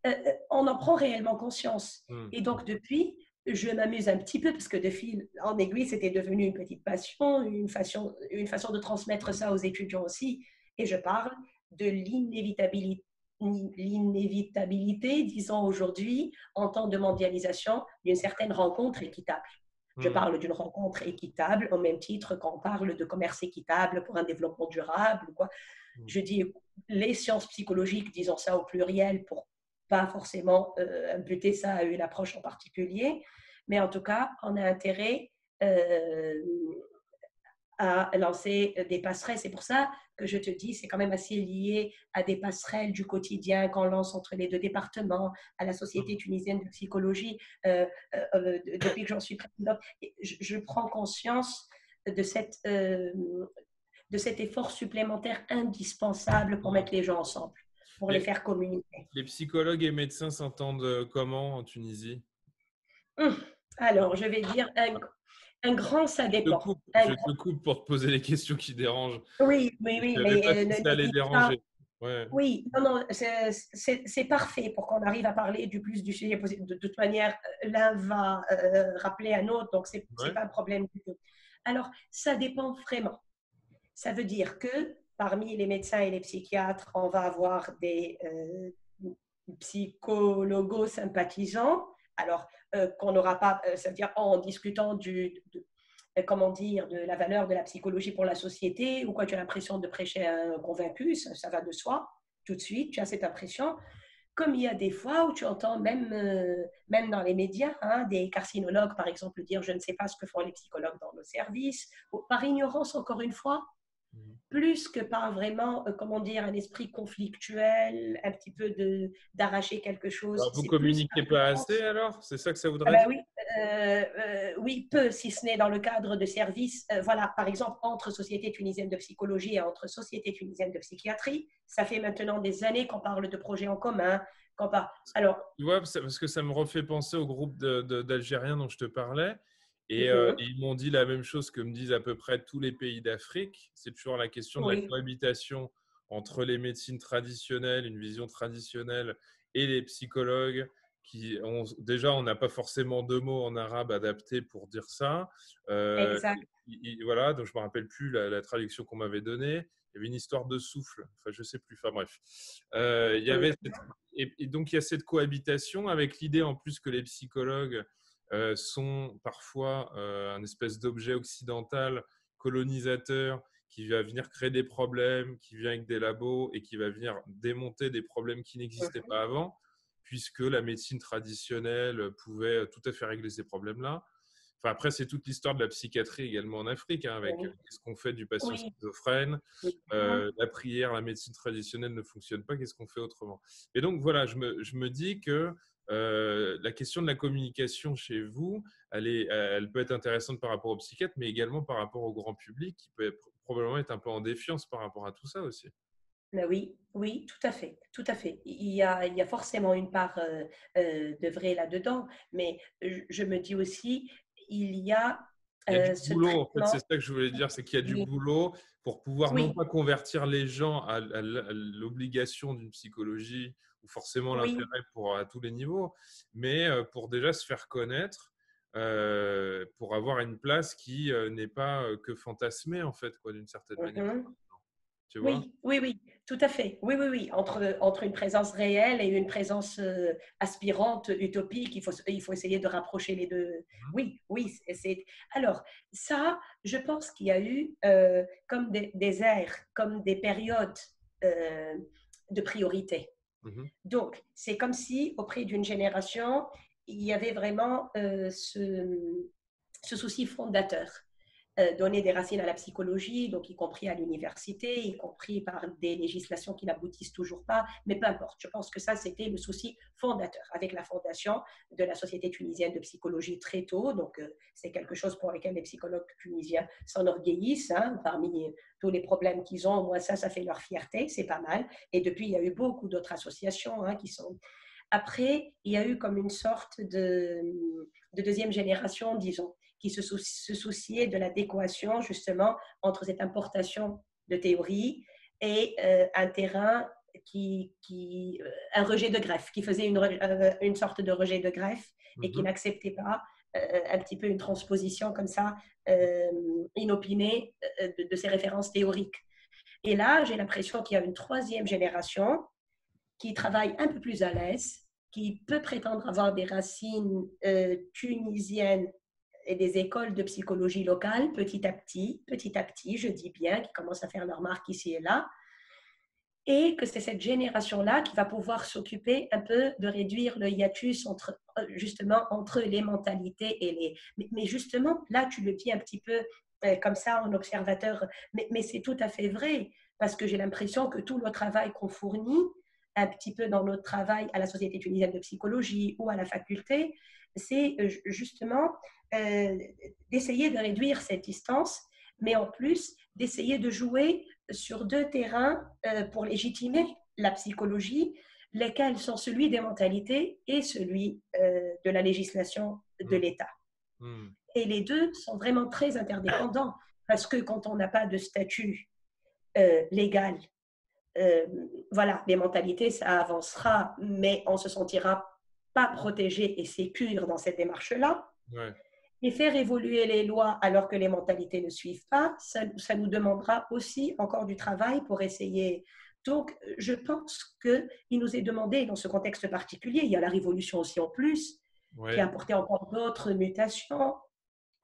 euh, on en prend réellement conscience. Hmm. Et donc depuis... Je m'amuse un petit peu parce que de fil en aiguille, c'était devenu une petite passion, une façon, une façon de transmettre ça aux étudiants aussi. Et je parle de l'inévitabilité, l'inévitabilité, disons aujourd'hui, en temps de mondialisation, d'une certaine rencontre équitable. Je parle d'une rencontre équitable au même titre qu'on parle de commerce équitable pour un développement durable. Quoi. Je dis les sciences psychologiques, disons ça au pluriel pour pas forcément euh, imputer ça à une approche en particulier, mais en tout cas, on a intérêt euh, à lancer des passerelles. C'est pour ça que je te dis, c'est quand même assez lié à des passerelles du quotidien qu'on lance entre les deux départements, à la Société tunisienne de psychologie. Euh, euh, depuis que j'en suis présidente, je, je prends conscience de cette, euh, de cet effort supplémentaire indispensable pour mettre les gens ensemble. Pour les, les faire communiquer. Les psychologues et médecins s'entendent comment en Tunisie? Alors, je vais dire un, un grand ça dépend. Je te coupe, je te coupe pour te poser les questions qui dérangent. Oui, oui, oui. Je mais pas euh, si ça les déranger. Ouais. Oui, non, non, c'est parfait pour qu'on arrive à parler du plus du sujet possible. De toute manière, l'un va euh, rappeler un autre, donc c'est ouais. pas un problème du tout. Alors, ça dépend vraiment. Ça veut dire que parmi les médecins et les psychiatres, on va avoir des euh, psychologo-sympathisants. Alors, euh, qu'on n'aura pas, euh, ça veut dire en discutant du, de, euh, comment dire, de la valeur de la psychologie pour la société, ou quoi, tu as l'impression de prêcher à un convaincu, ça, ça va de soi, tout de suite, tu as cette impression. Comme il y a des fois où tu entends, même, euh, même dans les médias, hein, des carcinologues, par exemple, dire « je ne sais pas ce que font les psychologues dans nos services », par ignorance, encore une fois, plus que par vraiment, euh, comment dire, un esprit conflictuel, un petit peu d'arracher quelque chose. Alors vous ne communiquez pas assez alors? C'est ça que ça voudrait ah bah dire oui, euh, euh, oui, peu, si ce n'est dans le cadre de services. Euh, voilà, par exemple, entre Société tunisienne de psychologie et entre Société tunisienne de psychiatrie, ça fait maintenant des années qu'on parle de projets en commun. Qu'on parle... alors, tu vois, parce que ça me refait penser au groupe d'Algériens dont je te parlais. Et euh, mmh. ils m'ont dit la même chose que me disent à peu près tous les pays d'Afrique. C'est toujours la question oui. de la cohabitation entre les médecines traditionnelles, une vision traditionnelle, et les psychologues qui ont… Déjà, on n'a pas forcément deux mots en arabe adaptés pour dire ça. Euh, exact. Et, et, voilà, donc je ne me rappelle plus la, la traduction qu'on m'avait donnée. Il y avait une histoire de souffle, enfin je ne sais plus, enfin bref. Euh, il y avait, et, et donc il y a cette cohabitation avec l'idée en plus que les psychologues euh, sont parfois euh, un espèce d'objet occidental, colonisateur, qui va venir créer des problèmes, qui vient avec des labos et qui va venir démonter des problèmes qui n'existaient pas avant, puisque la médecine traditionnelle pouvait tout à fait régler ces problèmes-là. Enfin, après, c'est toute l'histoire de la psychiatrie également en Afrique, hein, avec oui. qu'est-ce qu'on fait du patient oui. schizophrène, oui. euh, la prière, la médecine traditionnelle ne fonctionne pas, qu'est-ce qu'on fait autrement? Et donc, voilà, je me, je me dis que euh, la question de la communication chez vous, elle, est, elle peut être intéressante par rapport aux psychiatres, mais également par rapport au grand public, qui peut être, probablement être un peu en défiance par rapport à tout ça aussi. Mais oui, oui, tout à fait, tout à fait. Il y a, il y a forcément une part euh, euh, de vrai là-dedans, mais je, je me dis aussi… Il y a, il y a euh, du boulot, en fait, c'est ça que je voulais dire, c'est qu'il y a du oui. boulot pour pouvoir oui. non pas convertir les gens à, à, à l'obligation d'une psychologie ou forcément l'intérêt oui. pour, à tous les niveaux, mais pour déjà se faire connaître, euh, pour avoir une place qui euh, n'est pas que fantasmée, en fait, quoi, d'une certaine mm-hmm. manière. Tu vois? Oui, oui, oui, tout à fait. Oui, oui, oui. Entre, entre une présence réelle et une présence euh, aspirante, utopique, il faut, il faut essayer de rapprocher les deux. Oui, oui. C'est, c'est... Alors, ça, je pense qu'il y a eu euh, comme des, des aires, comme des périodes euh, de priorité. Mm-hmm. Donc, c'est comme si, auprès d'une génération, il y avait vraiment euh, ce, ce souci fondateur. Euh, donner des racines à la psychologie, donc y compris à l'université, y compris par des législations qui n'aboutissent toujours pas, mais peu importe. Je pense que ça, c'était le souci fondateur, avec la fondation de la Société tunisienne de psychologie très tôt. Donc, euh, c'est quelque chose pour lequel les psychologues tunisiens s'enorgueillissent, hein, parmi tous les problèmes qu'ils ont. Au moins, ça, ça fait leur fierté, c'est pas mal. Et depuis, il y a eu beaucoup d'autres associations, hein, qui sont… Après, il y a eu comme une sorte de, de deuxième génération, disons, qui se souciait de l'adéquation justement entre cette importation de théorie et euh, un terrain qui, qui euh, un rejet de greffe, qui faisait une, euh, une sorte de rejet de greffe et mm-hmm. qui n'acceptait pas euh, un petit peu une transposition comme ça euh, inopinée euh, de, de ces références théoriques. Et là, j'ai l'impression qu'il y a une troisième génération qui travaille un peu plus à l'aise, qui peut prétendre avoir des racines euh, tunisiennes et des écoles de psychologie locale, petit à petit, petit à petit, je dis bien, qui commencent à faire leur marque ici et là, et que c'est cette génération-là qui va pouvoir s'occuper un peu de réduire le hiatus entre, justement, entre les mentalités et les… Mais justement, là, tu le dis un petit peu comme ça, en observateur, mais, mais c'est tout à fait vrai, parce que j'ai l'impression que tout le travail qu'on fournit, un petit peu dans notre travail à la Société tunisienne de psychologie ou à la faculté, c'est justement euh, d'essayer de réduire cette distance, mais en plus d'essayer de jouer sur deux terrains euh, pour légitimer la psychologie, lesquels sont celui des mentalités et celui euh, de la législation de mmh. l'État. Mmh. Et les deux sont vraiment très interdépendants, parce que quand on n'a pas de statut euh, légal, euh, voilà, les mentalités, ça avancera, mais on se sentira pas protégé et sécure dans cette démarche-là. Ouais. Et faire évoluer les lois alors que les mentalités ne suivent pas, ça, ça nous demandera aussi encore du travail pour essayer. Donc, je pense qu'il nous est demandé, dans ce contexte particulier, il y a la révolution aussi en plus, ouais. qui a apporté encore d'autres mutations,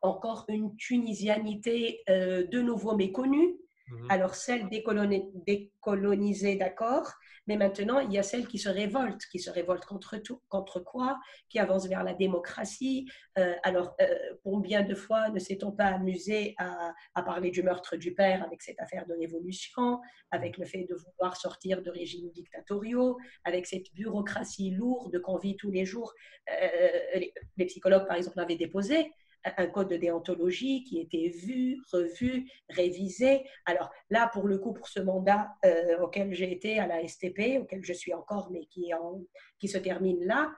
encore une tunisianité euh, de nouveau méconnue. Mmh. Alors, celle décoloni- décolonisée, d'accord, mais maintenant, il y a celle qui se révolte, qui se révolte contre tout, contre quoi, qui avance vers la démocratie. Euh, alors, euh, combien de fois ne s'est-on pas amusé à, à parler du meurtre du père avec cette affaire de révolution, avec le fait de vouloir sortir de régimes dictatoriaux, avec cette bureaucratie lourde qu'on vit tous les jours. Euh, les, les psychologues, par exemple, l'avaient déposé. Un code de déontologie qui était vu, revu, révisé. Alors là, pour le coup, pour ce mandat euh, auquel j'ai été à la S T P, auquel je suis encore, mais qui, en, qui se termine là,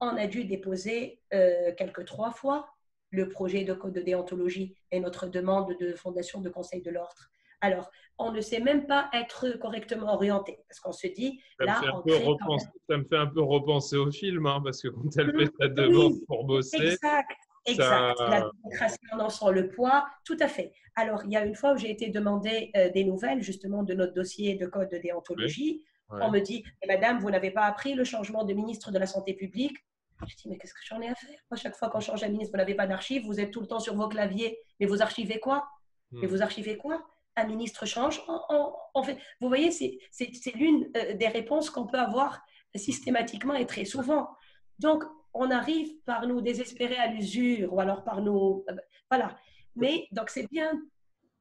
on a dû déposer euh, quelques trois fois le projet de code de déontologie et notre demande de fondation de conseil de l'ordre. Alors, on ne sait même pas être correctement orienté, parce qu'on se dit… Ça, là, me on crée repense, ça me fait un peu repenser au film, hein, parce que quand elle fait sa demande oui, pour bosser… Exact, exact. Ça... La démocratie en en sent le poids, tout à fait. Alors, il y a une fois où j'ai été demandé euh, des nouvelles, justement, de notre dossier de code de déontologie. Oui. Ouais. On me dit eh, « Madame, vous n'avez pas appris le changement de ministre de la Santé publique ?» Je dis « Mais qu'est-ce que j'en ai à faire? Moi, chaque fois qu'on change un ministre, vous n'avez pas d'archives, vous êtes tout le temps sur vos claviers, mais vous archivez quoi hmm. Mais vous archivez quoi? Un ministre change, on, on, on fait. Vous voyez, c'est l'une des réponses qu'on peut avoir systématiquement et très souvent. Donc, on arrive par nous désespérer à l'usure ou alors par nous… Euh, voilà. Mais, donc, c'est bien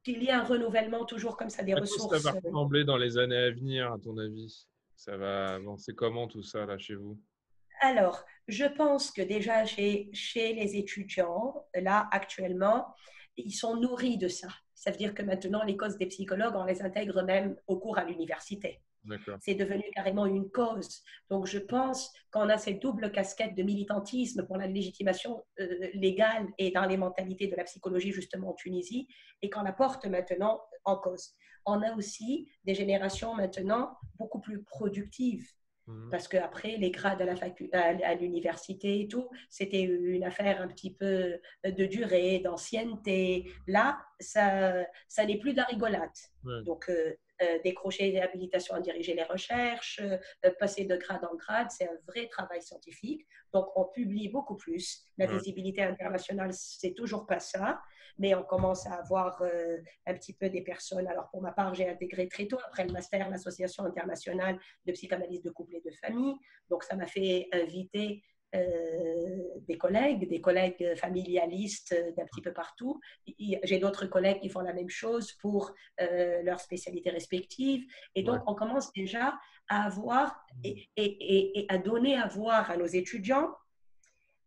qu'il y ait un renouvellement toujours comme ça des à ressources. Ça va ressembler dans les années à venir, à ton avis? Ça va avancer comment tout ça, là, chez vous? Alors, je pense que déjà, chez, chez les étudiants, là, actuellement… Ils sont nourris de ça. Ça veut dire que maintenant, les causes des psychologues, on les intègre même au cours à l'université. C'est devenu carrément une cause. Donc, je pense qu'on a cette double casquette de militantisme pour la légitimation euh, légale et dans les mentalités de la psychologie, justement, en Tunisie, et qu'on la porte maintenant en cause. On a aussi des générations maintenant beaucoup plus productives. Parce qu'après, les grades à l'université et tout, c'était une affaire un petit peu de durée, d'ancienneté. Là, ça, ça n'est plus de la rigolade. Ouais. Donc, euh, euh, décrocher l'habilitation à diriger les recherches, euh, passer de grade en grade, c'est un vrai travail scientifique. Donc, on publie beaucoup plus. La ouais. visibilité internationale, c'est toujours pas ça. Mais on commence à avoir euh, un petit peu des personnes. Alors, pour ma part, j'ai intégré très tôt, après le master, l'Association internationale de psychanalyse de couple et de famille. Donc, ça m'a fait inviter euh, des collègues, des collègues familialistes d'un petit peu partout. J'ai d'autres collègues qui font la même chose pour euh, leurs spécialités respectives. Et donc, ouais. on commence déjà à avoir et, et, et, et à donner à voir à nos étudiants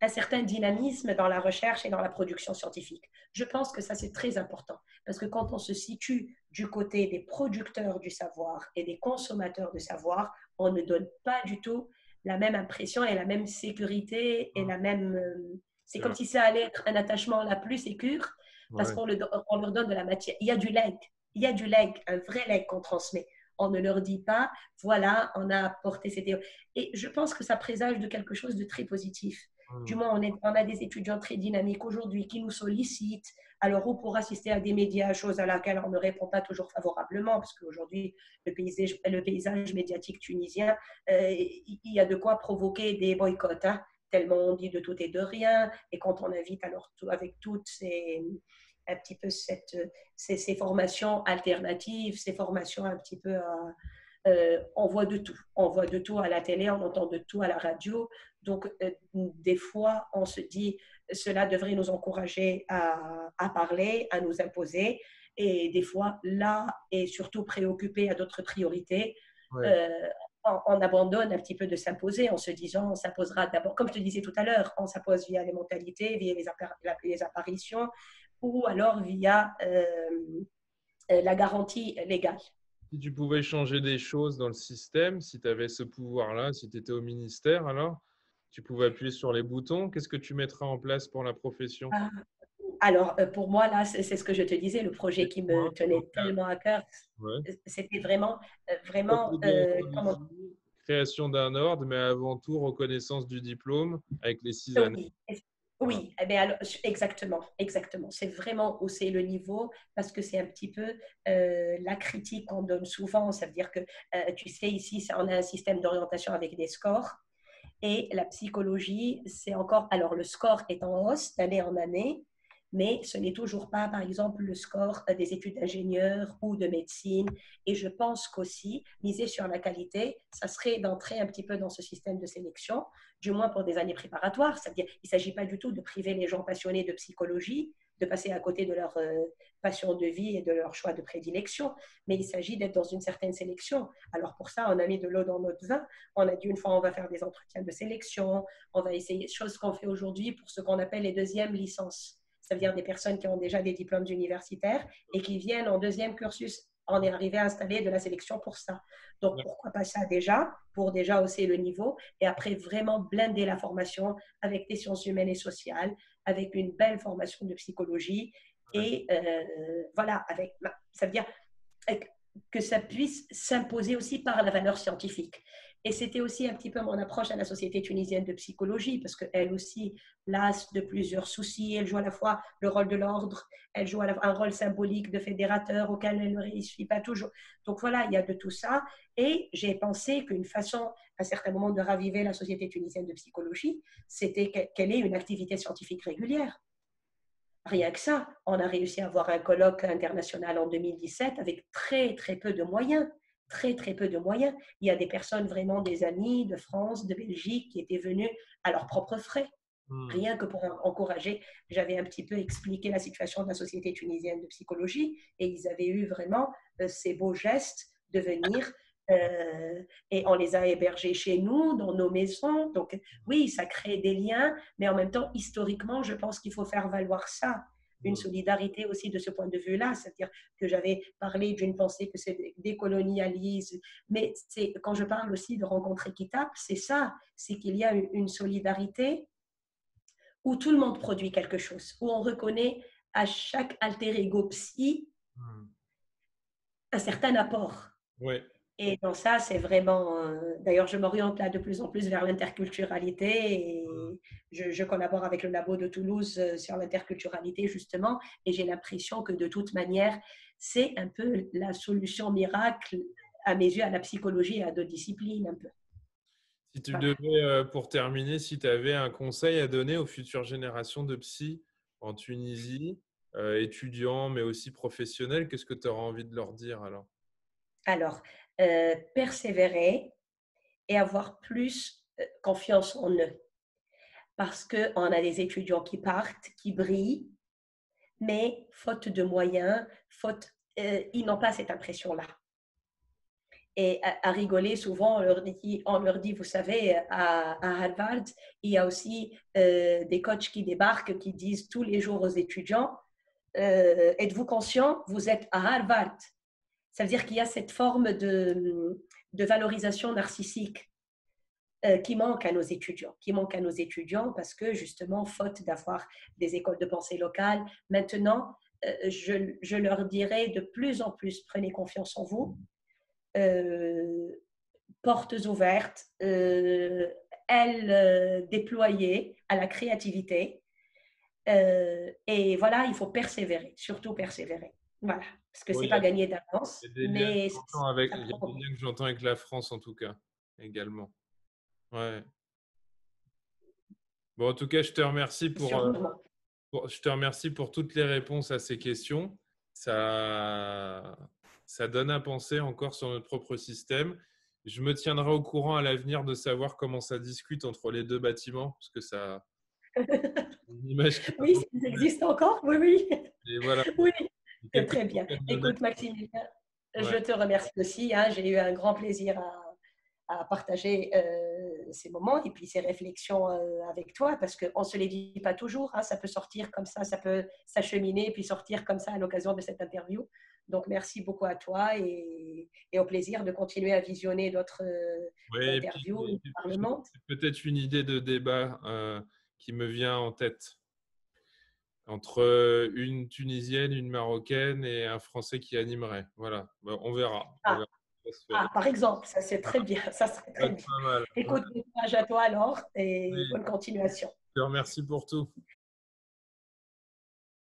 un certain dynamisme dans la recherche et dans la production scientifique. Je pense que ça, c'est très important, parce que quand on se situe du côté des producteurs du savoir et des consommateurs de savoir, on ne donne pas du tout la même impression et la même sécurité et la même… C'est ouais. comme si ça allait être un attachement la plus sécure, parce ouais. qu'on le, on leur donne de la matière. Il y a du leg, il y a du leg, un vrai leg qu'on transmet. On ne leur dit pas, voilà, on a apporté ces théories. Et je pense que ça présage de quelque chose de très positif. Du moins, on, est, on a des étudiants très dynamiques aujourd'hui qui nous sollicitent. Alors, ou pour assister à des médias, chose à laquelle on ne répond pas toujours favorablement, parce qu'aujourd'hui, le paysage, le paysage médiatique tunisien, euh, il y a de quoi provoquer des boycotts, hein, tellement on dit de tout et de rien. Et quand on invite, alors, tout, avec toutes ces, un petit peu cette, ces, ces formations alternatives, ces formations un petit peu… à, Euh, on voit de tout, on voit de tout à la télé, on entend de tout à la radio, donc euh, des fois on se dit cela devrait nous encourager à, à parler, à nous imposer, et des fois là et surtout préoccupé à d'autres priorités, ouais. euh, on, on abandonne un petit peu de s'imposer en se disant on s'imposera d'abord, comme je te disais tout à l'heure, on s'impose via les mentalités, via les, appar les apparitions ou alors via euh, la garantie légale. Si tu pouvais changer des choses dans le système, si tu avais ce pouvoir-là, si tu étais au ministère, alors tu pouvais appuyer sur les boutons. Qu'est-ce que tu mettrais en place pour la profession? Alors, pour moi, là, c'est ce que je te disais, le projet qui me tenait tellement à cœur, ouais. c'était vraiment… vraiment euh, comment... Création d'un ordre, mais avant tout, reconnaissance du diplôme avec les six années. Oui, eh bien, alors, exactement, exactement. C'est vraiment hausser le niveau parce que c'est un petit peu euh, la critique qu'on donne souvent. Ça veut dire que, euh, tu sais, ici, ça, on a un système d'orientation avec des scores et la psychologie, c'est encore… Alors, le score est en hausse d'année en année, mais ce n'est toujours pas, par exemple, le score des études d'ingénieur ou de médecine. Et je pense qu'aussi, miser sur la qualité, ça serait d'entrer un petit peu dans ce système de sélection, du moins pour des années préparatoires. C'est-à-dire, il ne s'agit pas du tout de priver les gens passionnés de psychologie, de passer à côté de leur euh, passion de vie et de leur choix de prédilection, mais il s'agit d'être dans une certaine sélection. Alors pour ça, on a mis de l'eau dans notre vin, on a dit une fois on va faire des entretiens de sélection, on va essayer, chose qu'on fait aujourd'hui pour ce qu'on appelle les deuxièmes licences. Ça veut dire des personnes qui ont déjà des diplômes universitaires et qui viennent en deuxième cursus. On est arrivé à installer de la sélection pour ça. Donc, pourquoi pas ça déjà, pour déjà hausser le niveau et après vraiment blinder la formation avec des sciences humaines et sociales, avec une belle formation de psychologie et euh, voilà, avec, ça veut dire que ça puisse s'imposer aussi par la valeur scientifique. Et c'était aussi un petit peu mon approche à la Société tunisienne de psychologie, parce qu'elle aussi lasse de plusieurs soucis. Elle joue à la fois le rôle de l'ordre, elle joue à la fois un rôle symbolique de fédérateur auquel elle ne réussit pas toujours. Donc voilà, il y a de tout ça. Et j'ai pensé qu'une façon, à un certain moment, de raviver la Société tunisienne de psychologie, c'était qu'elle ait une activité scientifique régulière. Rien que ça, on a réussi à avoir un colloque international en deux mille dix-sept avec très, très peu de moyens. Très, très peu de moyens. Il y a des personnes, vraiment des amis de France, de Belgique, qui étaient venues à leurs propres frais. Mmh. Rien que pour encourager. J'avais un petit peu expliqué la situation de la Société tunisienne de psychologie et ils avaient eu vraiment euh, ces beaux gestes de venir euh, et on les a hébergés chez nous, dans nos maisons. Donc oui, ça crée des liens, mais en même temps, historiquement, je pense qu'il faut faire valoir ça. Une solidarité aussi de ce point de vue-là, c'est-à-dire que j'avais parlé d'une pensée que c'est décolonialise, mais quand je parle aussi de rencontre équitable, c'est ça, c'est qu'il y a une solidarité où tout le monde produit quelque chose, où on reconnaît à chaque alter ego psy un certain apport. Oui. Et dans ça, c'est vraiment... Euh, d'ailleurs, je m'oriente là de plus en plus vers l'interculturalité et je, je collabore avec le labo de Toulouse sur l'interculturalité, justement, et j'ai l'impression que de toute manière, c'est un peu la solution miracle, à mes yeux, à la psychologie et à d'autres disciplines, un peu. Si tu voilà. devais, pour terminer, si tu avais un conseil à donner aux futures générations de psy en Tunisie, euh, étudiants, mais aussi professionnels, qu'est-ce que tu aurais envie de leur dire alors ? Alors, Euh, persévérer et avoir plus euh, confiance en eux. Parce qu'on a des étudiants qui partent, qui brillent, mais faute de moyens, faute, euh, ils n'ont pas cette impression-là. Et à, à rigoler, souvent, on leur dit, on leur dit vous savez, à, à Harvard, il y a aussi euh, des coachs qui débarquent, qui disent tous les jours aux étudiants, euh, êtes-vous conscient, vous êtes à Harvard ? Ça veut dire qu'il y a cette forme de, de valorisation narcissique euh, qui manque à nos étudiants, qui manque à nos étudiants parce que justement, faute d'avoir des écoles de pensée locales, maintenant, euh, je, je leur dirais de plus en plus, prenez confiance en vous, euh, portes ouvertes, euh, ailes euh, déployées à la créativité. Euh, et voilà, il faut persévérer, surtout persévérer. Voilà, parce que oui, c'est pas gagné d'avance. Il y a des liens que j'entends avec la France, en tout cas, également. Ouais. Bon, en tout cas, je te remercie pour, euh, pour, je te remercie pour toutes les réponses à ces questions. Ça, ça donne à penser encore sur notre propre système. Je me tiendrai au courant à l'avenir de savoir comment ça discute entre les deux bâtiments, parce que ça... Une image qui oui, ça existe encore, oui, oui. Et voilà. Oui. Très bien. Écoute, Maximilien, ouais. je te remercie aussi. Hein, j'ai eu un grand plaisir à, à partager euh, ces moments et puis ces réflexions euh, avec toi parce qu'on ne se les dit pas toujours. Hein, ça peut sortir comme ça, ça peut s'acheminer et puis sortir comme ça à l'occasion de cette interview. Donc, merci beaucoup à toi et, et au plaisir de continuer à visionner d'autres euh, ouais, interviews. C'est peut-être une idée de débat euh, qui me vient en tête. Entre une Tunisienne, une Marocaine et un Français qui animerait. Voilà, on verra. Ah, on verra. Ah par exemple, ça c'est très bien. Ça serait très bien. Écoute, courage à toi alors et oui. bonne continuation. Je te remercie pour tout.